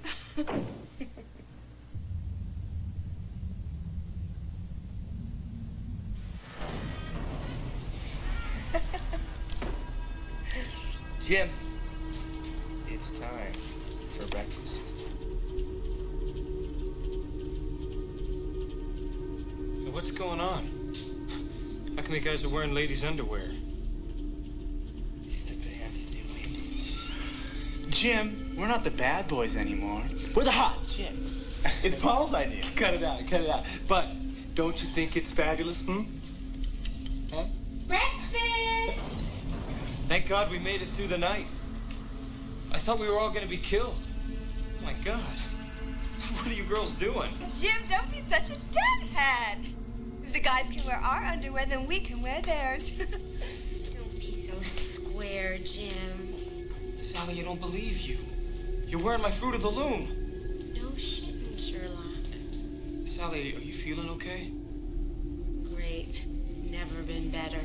Jim, it's time for breakfast. What's going on? How come you guys are wearing ladies' underwear? It's the band's new image. Jim, We're not the bad boys anymore. We're the hot chicks. It's Paul's idea. Cut it out, cut it out. But don't you think it's fabulous, hmm? Huh? Breakfast! Thank God we made it through the night. I thought we were all going to be killed. Oh, my God. What are you girls doing? Jim, don't be such a deadhead. If the guys can wear our underwear, then we can wear theirs. Don't be so square, Jim. Sally, I don't believe you. You're wearing my Fruit of the Loom. No shitting, Sherlock. Sally, are you feeling okay? Great. Never been better.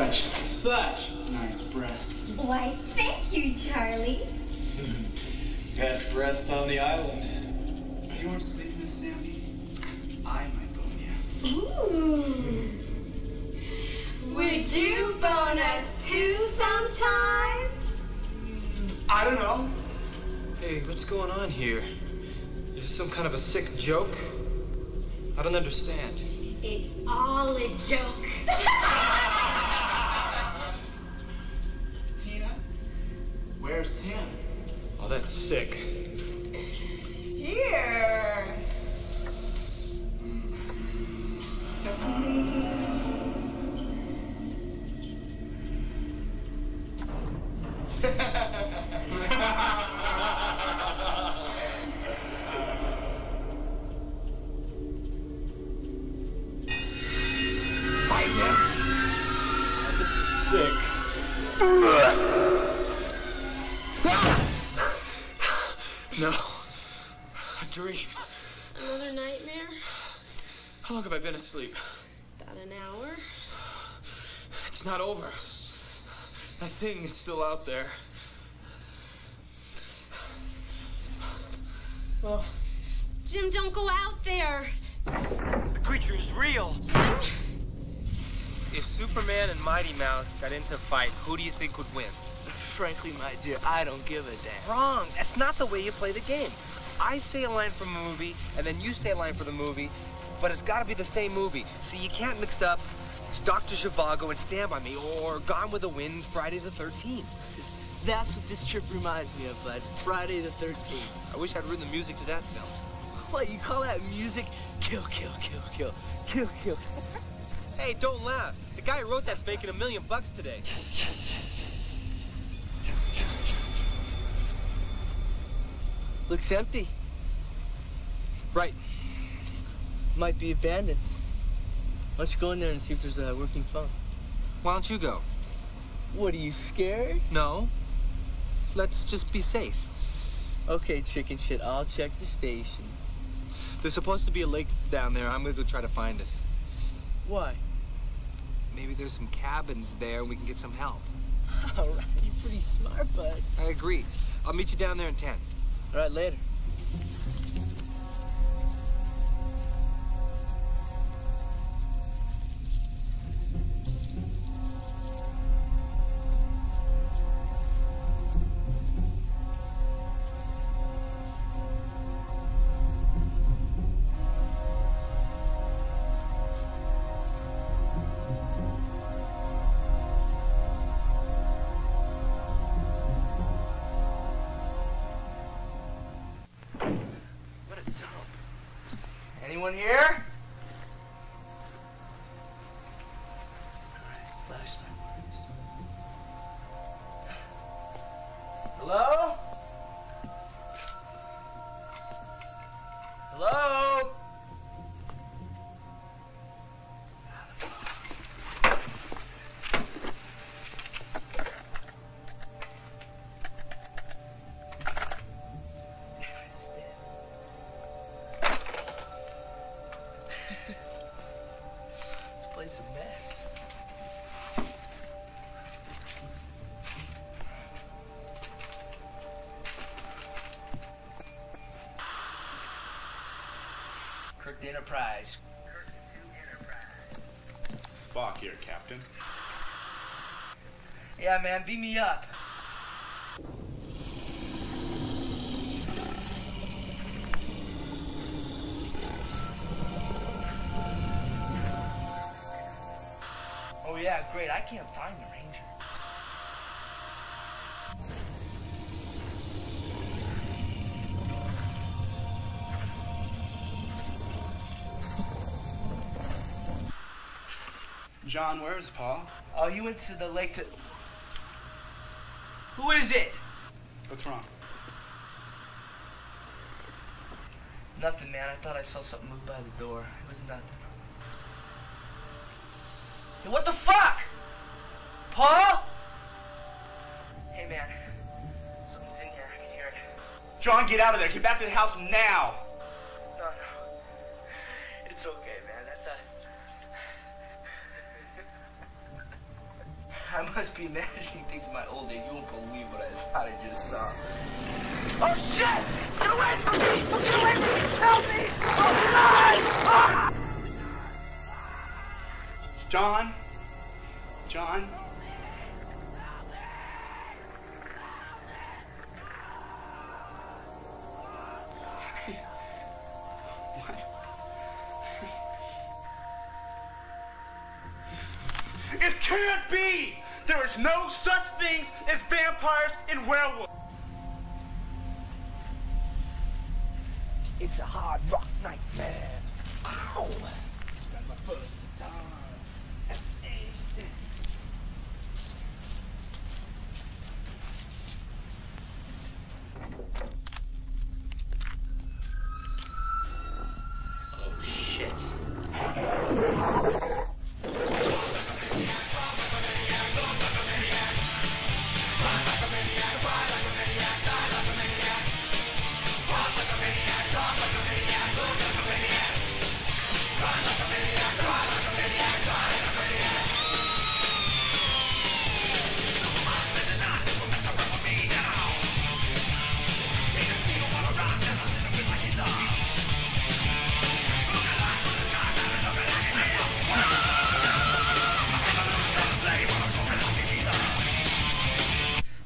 Such nice breasts. Why, thank you, Charlie. Best breast on the island. You want to sleep, Miss Sammy? I might bone you. Ooh. Would you bone us too sometime? I don't know. Hey, what's going on here? Is this some kind of a sick joke? I don't understand. It's all a joke. Where's Tim? Oh, that's sick. Here. Sleep. About an hour. It's not over. That thing is still out there. Well, Jim, don't go out there. The creature is real. Jim? If Superman and Mighty Mouse got into a fight, who do you think would win? Frankly, my dear, I don't give a damn. Wrong. That's not the way you play the game. I say a line from a movie, and then you say a line from the movie. But it's got to be the same movie. See, you can't mix up Dr. Zhivago and Stand By Me or Gone With the Wind, Friday the 13th. That's what this trip reminds me of, bud. Friday the 13th. I wish I'd written the music to that film. What, you call that music? Kill, kill, kill, kill. Kill, kill. Hey, don't laugh. The guy who wrote that's making $1 million bucks today. Looks empty. Right. Might be abandoned. Why don't you go in there and see if there's a working phone? Why don't you go? What, are you scared? No. Let's just be safe. Okay, chicken shit, I'll check the station. There's supposed to be a lake down there. I'm gonna go try to find it. Why? Maybe there's some cabins there and we can get some help. All right, you're pretty smart, bud. I agree. I'll meet you down there in 10. All right, later. Anyone here? Hello? Hello? Enterprise. Spock here, Captain. Yeah, man, beam me up. Oh yeah, great. I can't find the Ranger. John, where is Paul? Oh, he went to the lake to... Who is it? What's wrong? Nothing, man. I thought I saw something move by the door. It was nothing. Hey, what the fuck? Paul? Hey, man. Something's in here. I can hear it. John, get out of there. Get back to the house now. No, no. It's okay, man. I must be imagining things in my old age. You won't believe what I thought I just saw. Oh shit! Get away from me! Get away from me! Help me! I'm alive! Oh. John? John? It can't be! There is no such things as vampires and werewolves. It's a hard rock night, man. Ow! That's my first time. Oh, shit.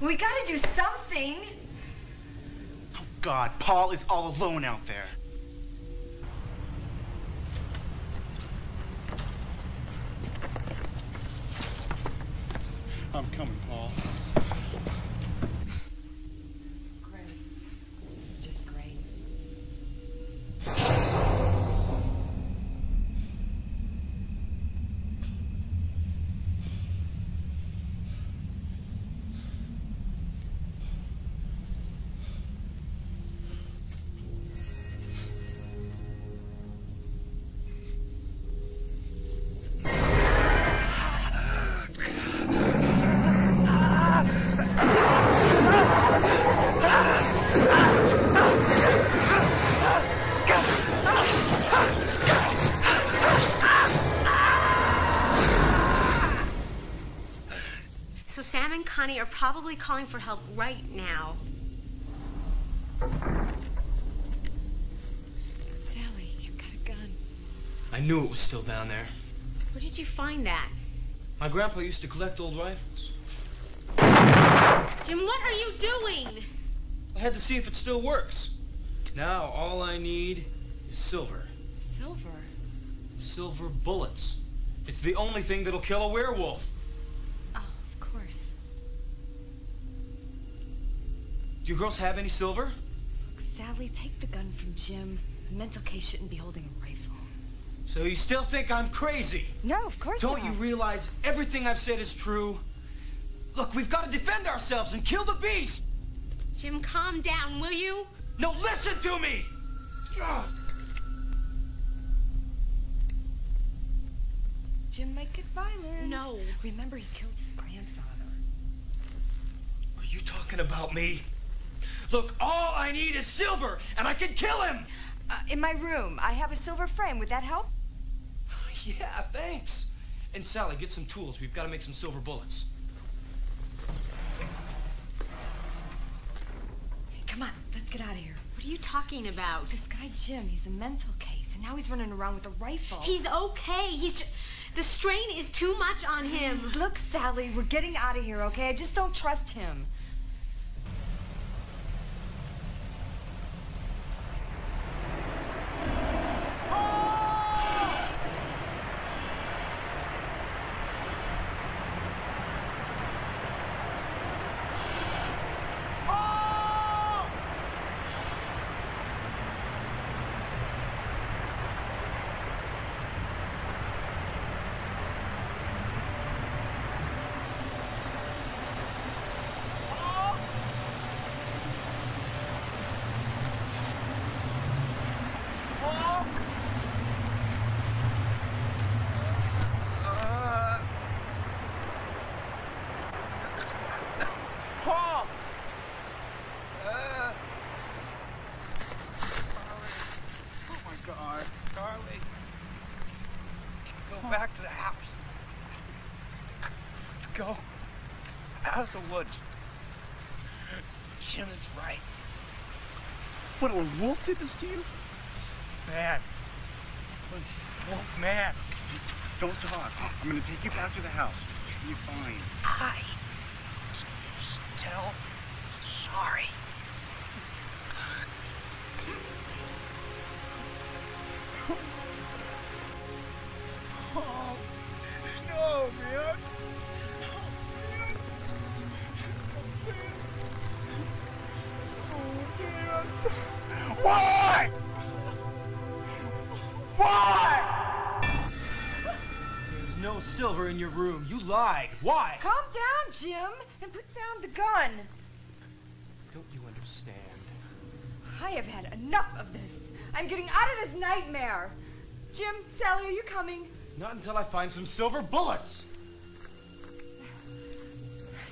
We gotta do something. Oh God, Paul is all alone out there. I'm coming, Paul. Great. It's just great. Connie are probably calling for help right now. Sally, he's got a gun. I knew it was still down there. Where did you find that? My grandpa used to collect old rifles. Jim, what are you doing? I had to see if it still works. Now all I need is silver. Silver? Silver bullets. It's the only thing that'll kill a werewolf. Do you girls have any silver? Look, Sally, take the gun from Jim. A mental case shouldn't be holding a rifle. So you still think I'm crazy? No, of course not. Don't you realize everything I've said is true? Look, we've got to defend ourselves and kill the beast! Jim, calm down, will you? No, listen to me! Ugh. Jim, make it violent. No. Remember, he killed his grandfather. Are you talking about me? Look, all I need is silver, and I can kill him! In my room, I have a silver frame. Would that help? Yeah, thanks. And Sally, get some tools. We've got to make some silver bullets. Hey, come on, let's get out of here. What are you talking about? This guy Jim, he's a mental case. And now he's running around with a rifle. He's okay. He's just, the strain is too much on him. Look, Sally, we're getting out of here, okay? I just don't trust him. Woods. Jim is right. What, a wolf did this to you? Man. Wolf man. Don't talk. I'm going to take you back to the house. You're fine. I tell sorry. Oh, no, man. Why? Why? There's no silver in your room. You lied. Why? Calm down, Jim, and put down the gun. Don't you understand? I have had enough of this. I'm getting out of this nightmare. Jim, Sally, are you coming? Not until I find some silver bullets.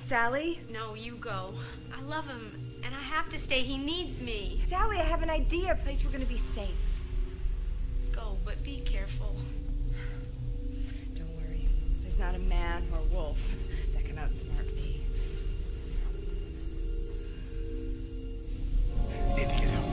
Sally? No, you go. I love him. And I have to stay. He needs me. Sally, I have an idea, a place we're going to be safe. Go, but be careful. Don't worry. There's not a man or a wolf that can outsmart me. Need to get help.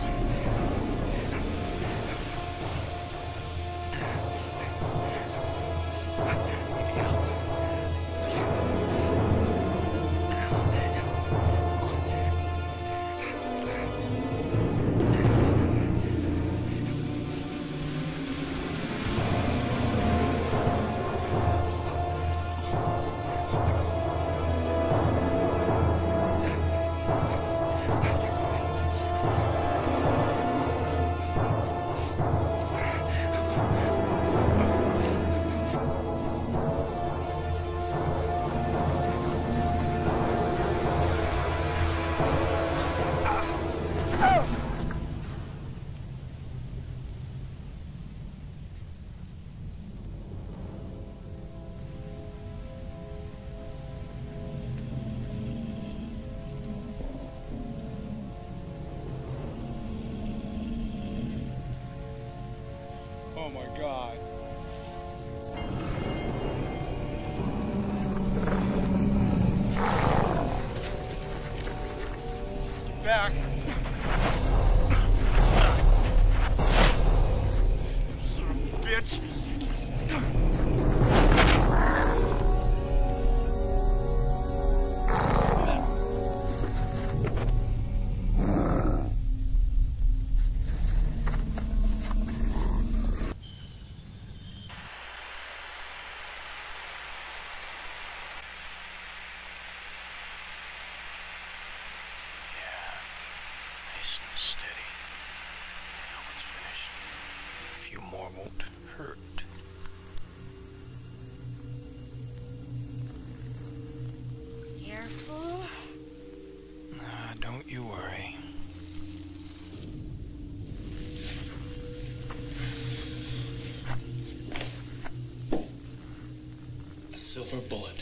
Silver bullet.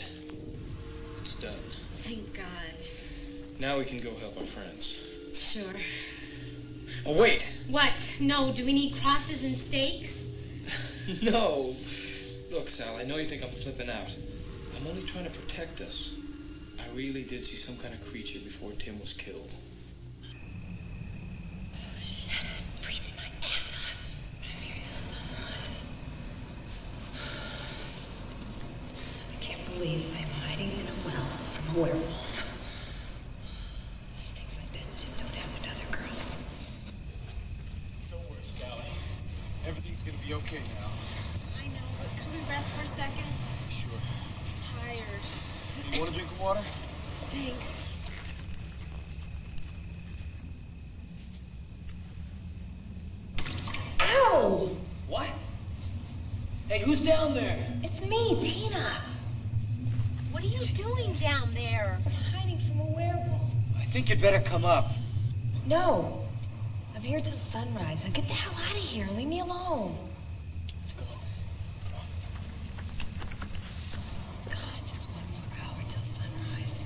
It's done. Thank God. Now we can go help our friends. Sure. Oh, wait! What? No, do we need crosses and stakes? No. Look, Sal, I know you think I'm flipping out. I'm only trying to protect us. I really did see some kind of creature before Tim was killed. Oh, shit. Breathing my ass off. I'm here till werewolf. Things like this just don't happen to other girls. Don't worry, Sally. Everything's gonna be okay now. I know, but can we rest for a second? Sure. I'm tired. You want a drink of water? Thanks. Ow! What? Hey, who's down there? It's me, Dana. What are you doing down there? I'm hiding from a werewolf. I think you'd better come up. No. I'm here till sunrise. Now get the hell out of here. Leave me alone. Let's go. God, just one more hour till sunrise.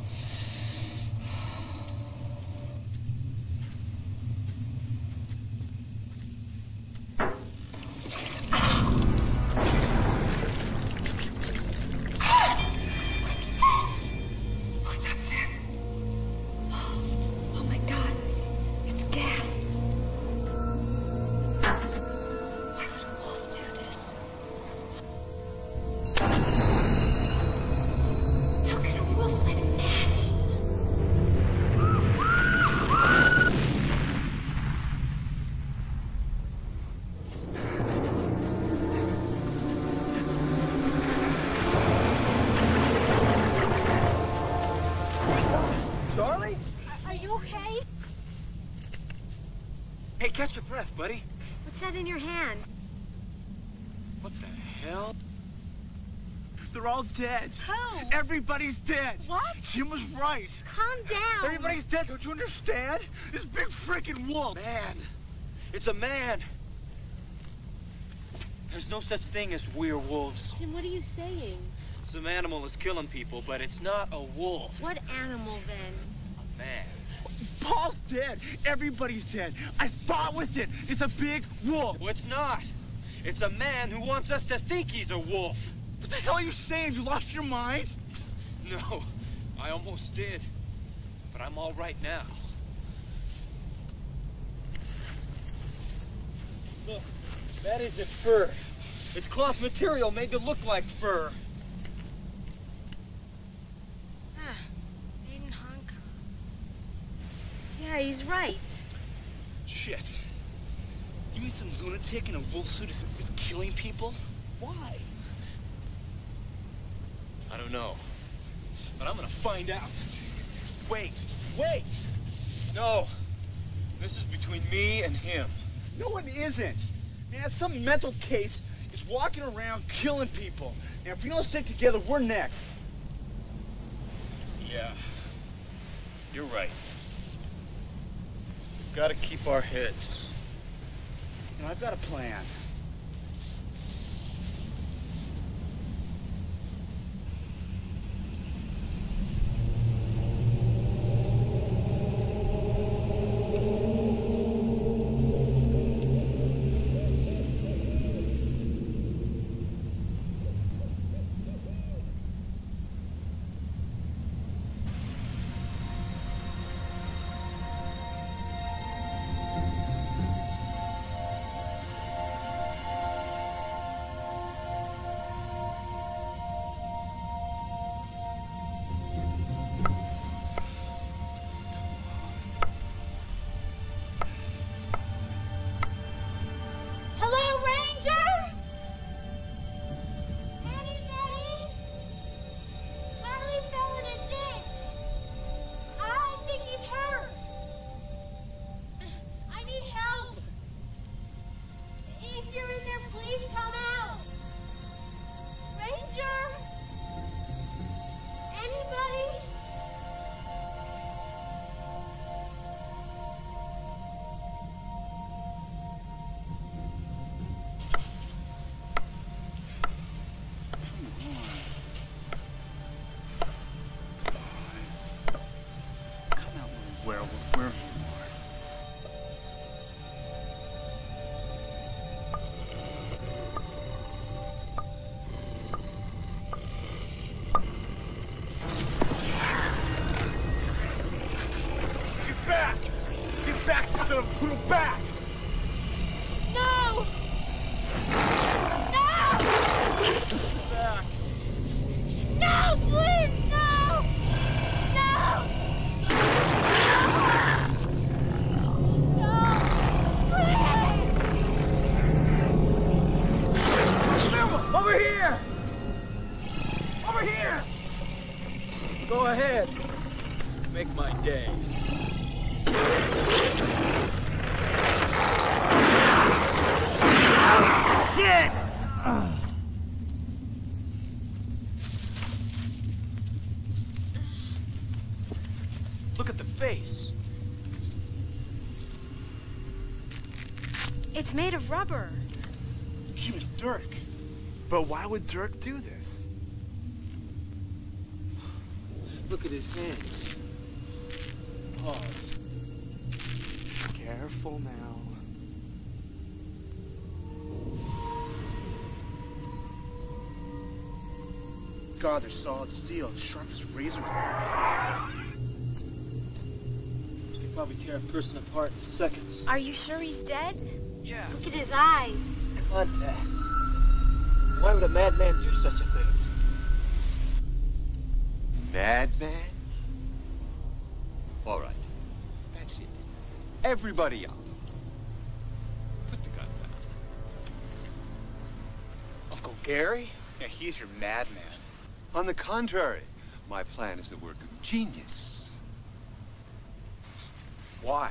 Catch your breath, buddy. What's that in your hand? What the hell? They're all dead. Who? Everybody's dead. What? Jim was right. Calm down. Everybody's dead. Don't you understand? This big freaking wolf. Man. It's a man. There's no such thing as werewolves. Jim, what are you saying? Some animal is killing people, but it's not a wolf. What animal, then? A man. Paul's dead. Everybody's dead. I fought with it. It's a big wolf. No, it's not. It's a man who wants us to think he's a wolf. What the hell are you saying? You lost your mind? No, I almost did. But I'm all right now. Look, that isn't fur. It's cloth material made to look like fur. Yeah, he's right. Shit. You mean some lunatic in a wolf suit is killing people? Why? I don't know. But I'm gonna find out. Wait. Wait! No. This is between me and him. No, it isn't. Man, some mental case is walking around killing people. Now, if we don't stick together, we're next. Yeah. You're right. Gotta keep our heads. You know, I've got a plan. No, please, no! Go ahead. Make my day. Oh, shit! Look at the face. It's made of rubber. She was Dirk. But why would Dirk do this? Look at his hands. Pause. Careful now. God, they're solid steel, sharp as razor blades. They probably tear a person apart in seconds. Are you sure he's dead? Yeah. Look at his eyes. Contact. Why would a madman do such a thing? Madman? All right. That's it. Everybody up. Put the gun down. Uncle Gary? Yeah, he's your madman. On the contrary, my plan is the work of genius. Why?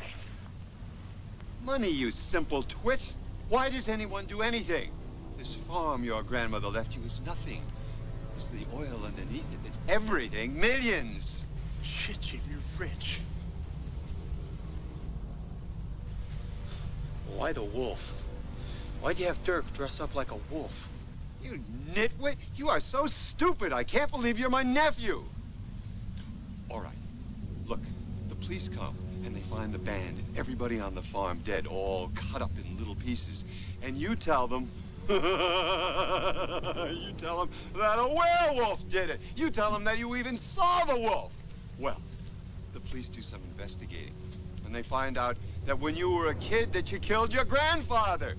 Money, you simple twit. Why does anyone do anything? This farm your grandmother left you is nothing. It's the oil underneath it. It's everything. Millions. Shit, Jim, you're rich. Why the wolf? Why'd you have Dirk dress up like a wolf? You nitwit. You are so stupid. I can't believe you're my nephew. All right. Look, the police come. And they find the band and everybody on the farm dead, all cut up in little pieces. And you tell them, you tell them that a werewolf did it. You tell them that you even saw the wolf. Well, the police do some investigating. And they find out that when you were a kid that you killed your grandfather.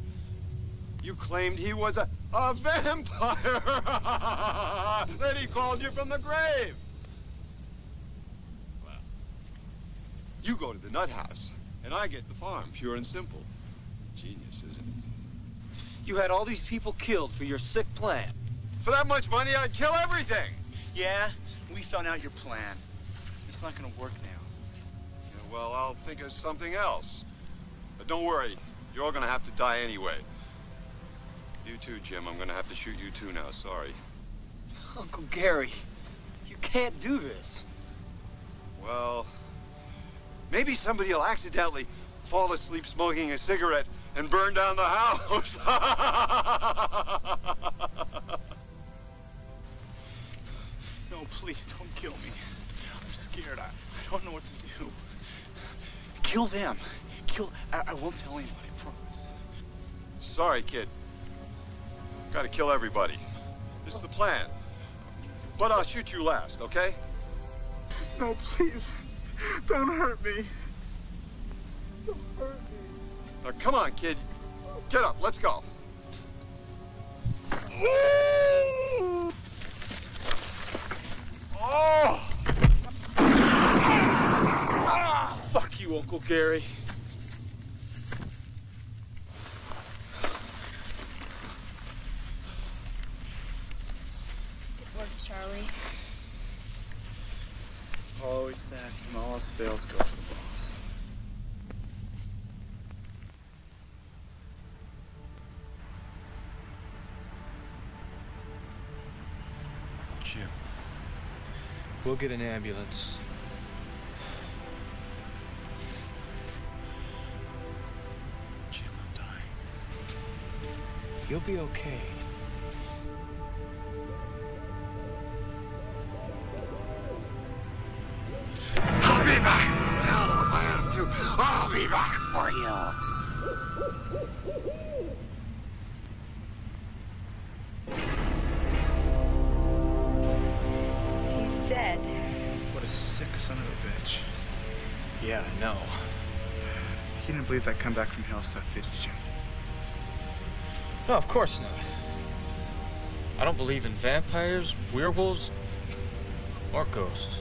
You claimed he was a vampire. That he called you from the grave. You go to the nut house, and I get the farm, pure and simple. Genius, isn't it? You had all these people killed for your sick plan. For that much money, I'd kill everything. Yeah, we found out your plan. It's not gonna work now. Yeah, well, I'll think of something else. But don't worry, you're all gonna have to die anyway. You too, Jim. I'm gonna have to shoot you too now, sorry. Uncle Gary, you can't do this. Well... maybe somebody will accidentally fall asleep smoking a cigarette and burn down the house. No, please don't kill me. I'm scared. I don't know what to do. Kill them. Kill... I won't tell anybody, I promise. Sorry, kid. Gotta kill everybody. This is the plan. But I'll shoot you last, okay? No, please. Don't hurt me. Don't hurt me. Now, come on, kid. Get up. Let's go. Ooh! Oh! Ah! Fuck you, Uncle Gary. Good work, Charlie. Always sad when all us fails go for the boss. Jim, we'll get an ambulance. Jim, I'm dying. You'll be okay. I'll be back for you. He's dead. What a sick son of a bitch. Yeah, no. He didn't believe that comeback from hell stuff, did you, Jim? No, of course not. I don't believe in vampires, werewolves, or ghosts.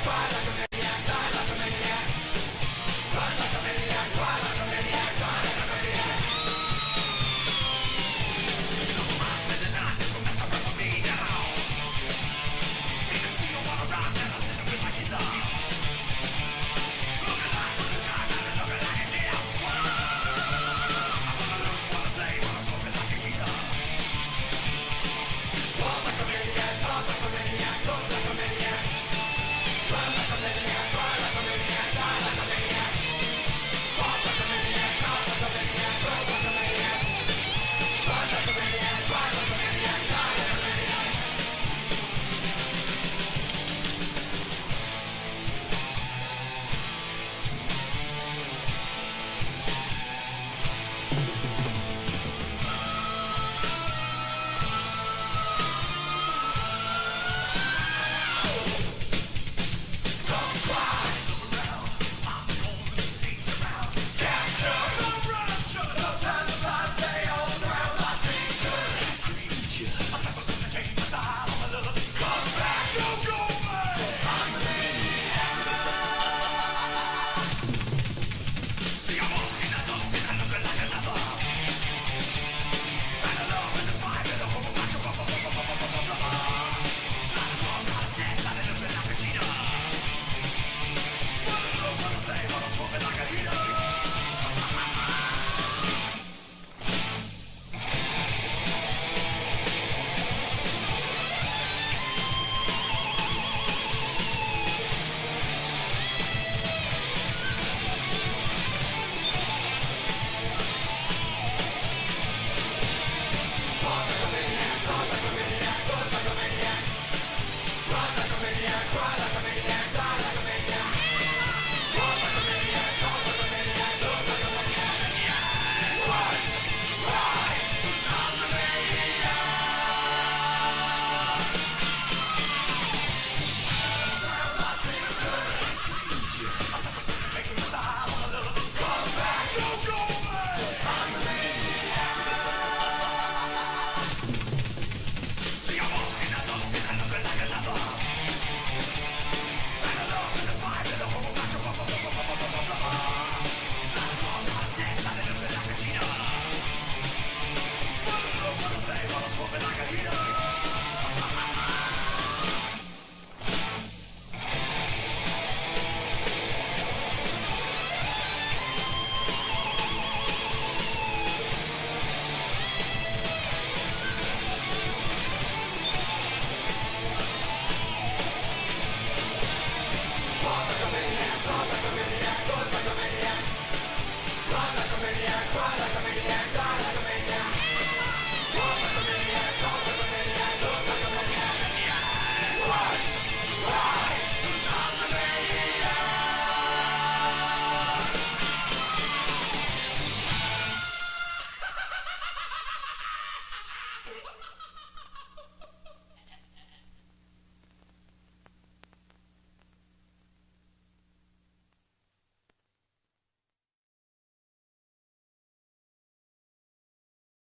Like a maniac, run like a maniac, run.